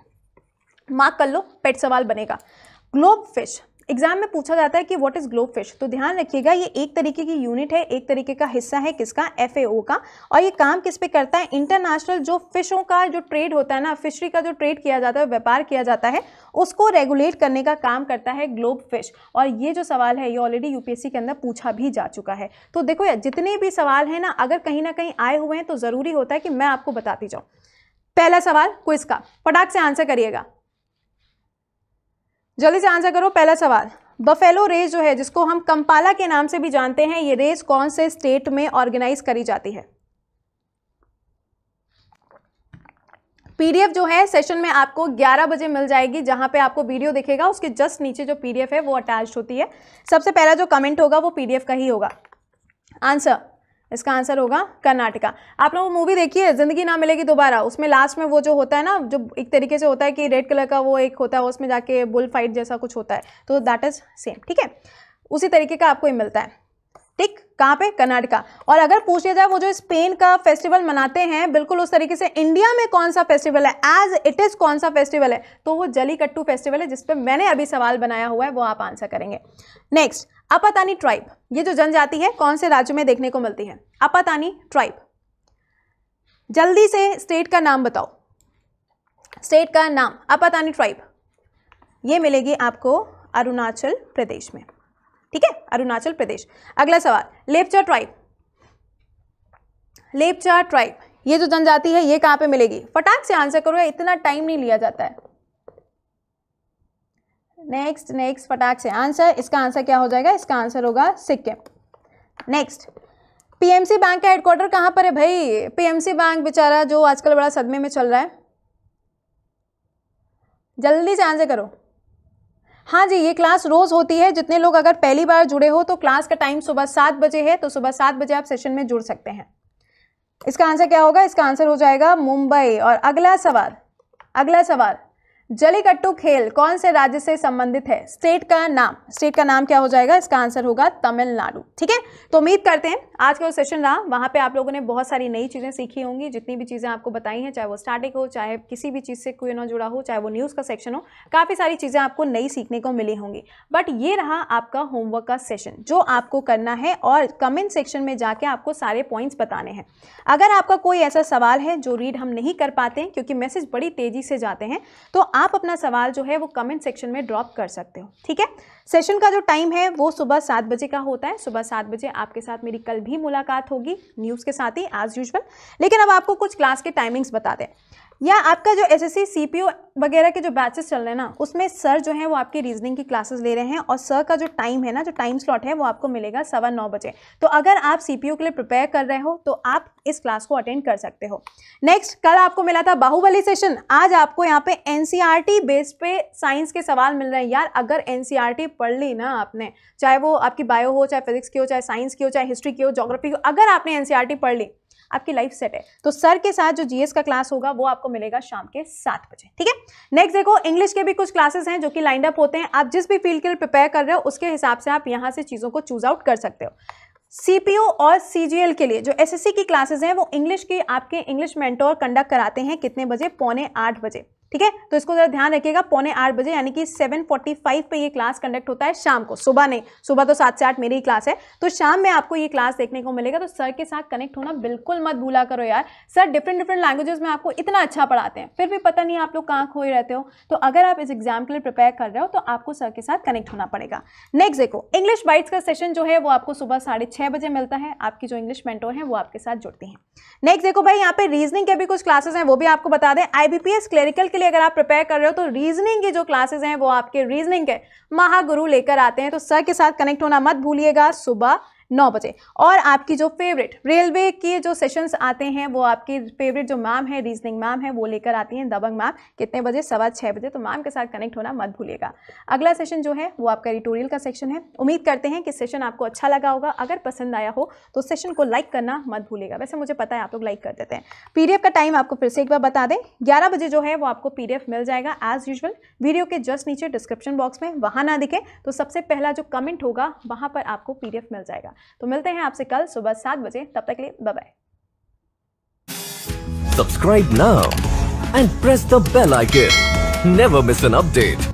मार्क कर लो, पेट सवाल बनेगा। ग्लोब फिश, एग्जाम में पूछा जाता है कि व्हाट इज ग्लोब फिश, तो ध्यान रखिएगा ये एक तरीके की यूनिट है, एक तरीके का हिस्सा है किसका, एफएओ का। और ये काम किस पे करता है, इंटरनेशनल जो फिशों का जो ट्रेड होता है ना, फिशरी का जो ट्रेड किया जाता है, व्यापार किया जाता है, उसको रेगुलेट करने का काम करता है ग्लोब फिश। और ये जो सवाल है ये ऑलरेडी यूपीएससी के अंदर पूछा भी जा चुका है। तो देखो यार जितने भी सवाल हैं ना अगर कहीं ना कहीं आए हुए हैं तो ज़रूरी होता है कि मैं आपको बताती जाऊँ। पहला सवाल क्विज का, फटाक से आंसर करिएगा, जल्दी से आंसर करो। पहला सवाल, बफेलो रेस जो है जिसको हम कंपाला के नाम से भी जानते हैं, ये रेस कौन से स्टेट में ऑर्गेनाइज करी जाती है। पीडीएफ जो है सेशन में आपको 11 बजे मिल जाएगी, जहां पे आपको वीडियो दिखेगा उसके जस्ट नीचे जो पीडीएफ है वो अटैच होती है। सबसे पहला जो कमेंट होगा वो पीडीएफ का ही होगा। आंसर, इसका आंसर होगा कर्नाटका। आप लोग वो मूवी देखिए जिंदगी ना मिलेगी दोबारा, उसमें लास्ट में वो जो होता है ना, जो एक तरीके से होता है कि रेड कलर का वो एक होता है, उसमें जाके बुल फाइट जैसा कुछ होता है, तो दैट इज सेम। ठीक है, उसी तरीके का आपको ये मिलता है। ठीक, कहाँ पे, कर्नाटका। और अगर पूछ लिया जाए वो जो स्पेन का फेस्टिवल मनाते हैं बिल्कुल उस तरीके से इंडिया में कौन सा फेस्टिवल है, एज इट इज कौन सा फेस्टिवल है, तो वो जलीकट्टू फेस्टिवल है, जिस पे मैंने अभी सवाल बनाया हुआ है, वो आप आंसर करेंगे। नेक्स्ट, अपातानी ट्राइब, ये जो जनजाति है कौन से राज्य में देखने को मिलती है, अपातानी ट्राइब। जल्दी से स्टेट का नाम बताओ, स्टेट का नाम, अपातानी ट्राइब। ये मिलेगी आपको अरुणाचल प्रदेश में। ठीक है, अरुणाचल प्रदेश। अगला सवाल, लेप्चा ट्राइब, लेप्चा ट्राइब ये जो जनजाति है ये कहां पे मिलेगी, फटाक से आंसर करो, इतना टाइम नहीं लिया जाता है। नेक्स्ट नेक्स्ट, फटाक से आंसर, इसका आंसर क्या हो जाएगा, इसका आंसर होगा सिक्किम। नेक्स्ट, पीएमसी बैंक का हेडक्वार्टर कहां पर है भाई, पीएमसी बैंक बेचारा जो आजकल बड़ा सदमे में चल रहा है, जल्दी से आंसर करो। हाँ जी, ये क्लास रोज़ होती है, जितने लोग अगर पहली बार जुड़े हो तो क्लास का टाइम सुबह 7 बजे है, तो सुबह 7 बजे आप सेशन में जुड़ सकते हैं। इसका आंसर क्या होगा, इसका आंसर हो जाएगा मुंबई। और अगला सवाल, अगला सवाल, जलीकट्टू खेल कौन से राज्य से संबंधित है? स्टेट का नाम, स्टेट का नाम क्या हो जाएगा? इसका आंसर होगा तमिलनाडु। ठीक है, तो उम्मीद करते हैं आज का वो सेशन रहा वहाँ पे आप लोगों ने बहुत सारी नई चीज़ें सीखी होंगी। जितनी भी चीज़ें आपको बताई हैं, चाहे वो स्टैटिक हो, चाहे किसी भी चीज़ से क्वेश्चन ना जुड़ा हो, चाहे वो न्यूज़ का सेक्शन हो, काफ़ी सारी चीज़ें आपको नई सीखने को मिली होंगी। बट ये रहा आपका होमवर्क का सेशन जो आपको करना है, और कमेंट सेक्शन में जाके आपको सारे पॉइंट्स बताने हैं। अगर आपका कोई ऐसा सवाल है जो रीड हम नहीं कर पाते हैं क्योंकि मैसेज बड़ी तेज़ी से जाते हैं, तो आप अपना सवाल जो है वो कमेंट सेक्शन में ड्रॉप कर सकते हो। ठीक है, सेशन का जो टाइम है वो सुबह 7 बजे का होता है। सुबह 7 बजे आपके साथ मेरी कल भी मुलाकात होगी न्यूज़ के साथ ही, एज यूजुअल। लेकिन अब आपको कुछ क्लास के टाइमिंग्स बता दें, या आपका जो एसएससी सीपीओ वगैरह के जो बैचेस चल रहे हैं ना, उसमें सर जो है वो आपकी रीजनिंग की क्लासेस ले रहे हैं, और सर का जो टाइम है ना, जो टाइम स्लॉट है वो आपको मिलेगा 9:15 बजे। तो अगर आप सीपीओ के लिए प्रिपेयर कर रहे हो तो आप इस क्लास को अटेंड कर सकते हो। नेक्स्ट, कल आपको मिला था बाहुबली सेशन, आज आपको यहाँ पे एनसीईआरटी बेस पे साइंस के सवाल मिल रहे हैं। यार अगर एनसीईआरटी पढ़ ली ना आपने, चाहे वो आपकी बायो हो, चाहे फिजिक्स की हो, चाहे साइंस की हो, चाहे हिस्ट्री की हो, ज्योग्राफी की हो, अगर आपने एनसीईआरटी पढ़ ली, आपकी लाइफ सेट है। तो सर के साथ जो जीएस का क्लास होगा वो आपको मिलेगा शाम के 7 बजे। ठीक है, नेक्स्ट देखो, इंग्लिश के भी कुछ क्लासेस हैं जो कि लाइंड अप होते हैं। आप जिस भी फील्ड के लिए प्रिपेयर कर रहे हो उसके हिसाब से आप यहाँ से चीज़ों को चूज आउट कर सकते हो। सीपीओ और सीजीएल के लिए जो एसएससी की क्लासेस हैं वो इंग्लिश की आपके इंग्लिश मेंटोर कंडक्ट कराते हैं। कितने बजे? 7:45 बजे। ठीक है, तो इसको जरा ध्यान रखिएगा, 7:45 बजे यानी कि 7:45 पे ये क्लास कंडक्ट होता है शाम को। सुबह नहीं, सुबह तो 7 से 8 मेरी ही क्लास है, तो शाम में आपको ये क्लास देखने को मिलेगा। तो सर के साथ कनेक्ट होना बिल्कुल मत भूला करो यार। सर डिफरेंट डिफरेंट लैंग्वेजेस में आपको इतना अच्छा पढ़ाते हैं, फिर भी पता नहीं आप लोग कहाँ खोए रहते हो। तो अगर आप इस एग्जाम के लिए प्रिपेयर कर रहे हो तो आपको सर के साथ कनेक्ट होना पड़ेगा। नेक्स्ट देखो, इंग्लिश बाइट्स का सेशन जो है वो आपको सुबह 6:30 बजे मिलता है। आपकी जो इंग्लिश मेंटोर है वो आपके साथ जुड़ती हैं। नेक्स्ट देखो भाई, यहाँ पे रीजनिंग के भी कुछ क्लासेस हैं, वो भी आपको बता दें। IBPS क्लरिकल के लिए अगर आप प्रिपेयर कर रहे हो तो रीजनिंग की जो क्लासेस हैं वो आपके रीजनिंग के महागुरु लेकर आते हैं। तो सर के साथ कनेक्ट होना मत भूलिएगा सुबह 9 बजे। और आपकी जो फेवरेट रेलवे के जो सेशंस आते हैं वो आपकी फेवरेट जो मैम है, रीजनिंग मैम है, वो लेकर आती हैं, दबंग मैम। कितने बजे? 6:15 बजे। तो मैम के साथ कनेक्ट होना मत भूलिएगा। अगला सेशन जो है वो आपका एडिटोरियल का सेशन है। उम्मीद करते हैं कि सेशन आपको अच्छा लगा होगा। अगर पसंद आया हो तो सेशन को लाइक करना मत भूलिएगा। वैसे मुझे पता है आप लोग लाइक कर देते हैं। PDF का टाइम आपको फिर से एक बार बता दें, 11 बजे जो है वो आपको PDF मिल जाएगा एज यूजुअल। वीडियो के जस्ट नीचे डिस्क्रिप्शन बॉक्स में, वहाँ ना दिखे तो सबसे पहला जो कमेंट होगा वहाँ पर आपको PDF मिल जाएगा। तो मिलते हैं आपसे कल सुबह 7 बजे। तब तक के लिए bye bye. Subscribe now and press the bell icon. Never miss an update.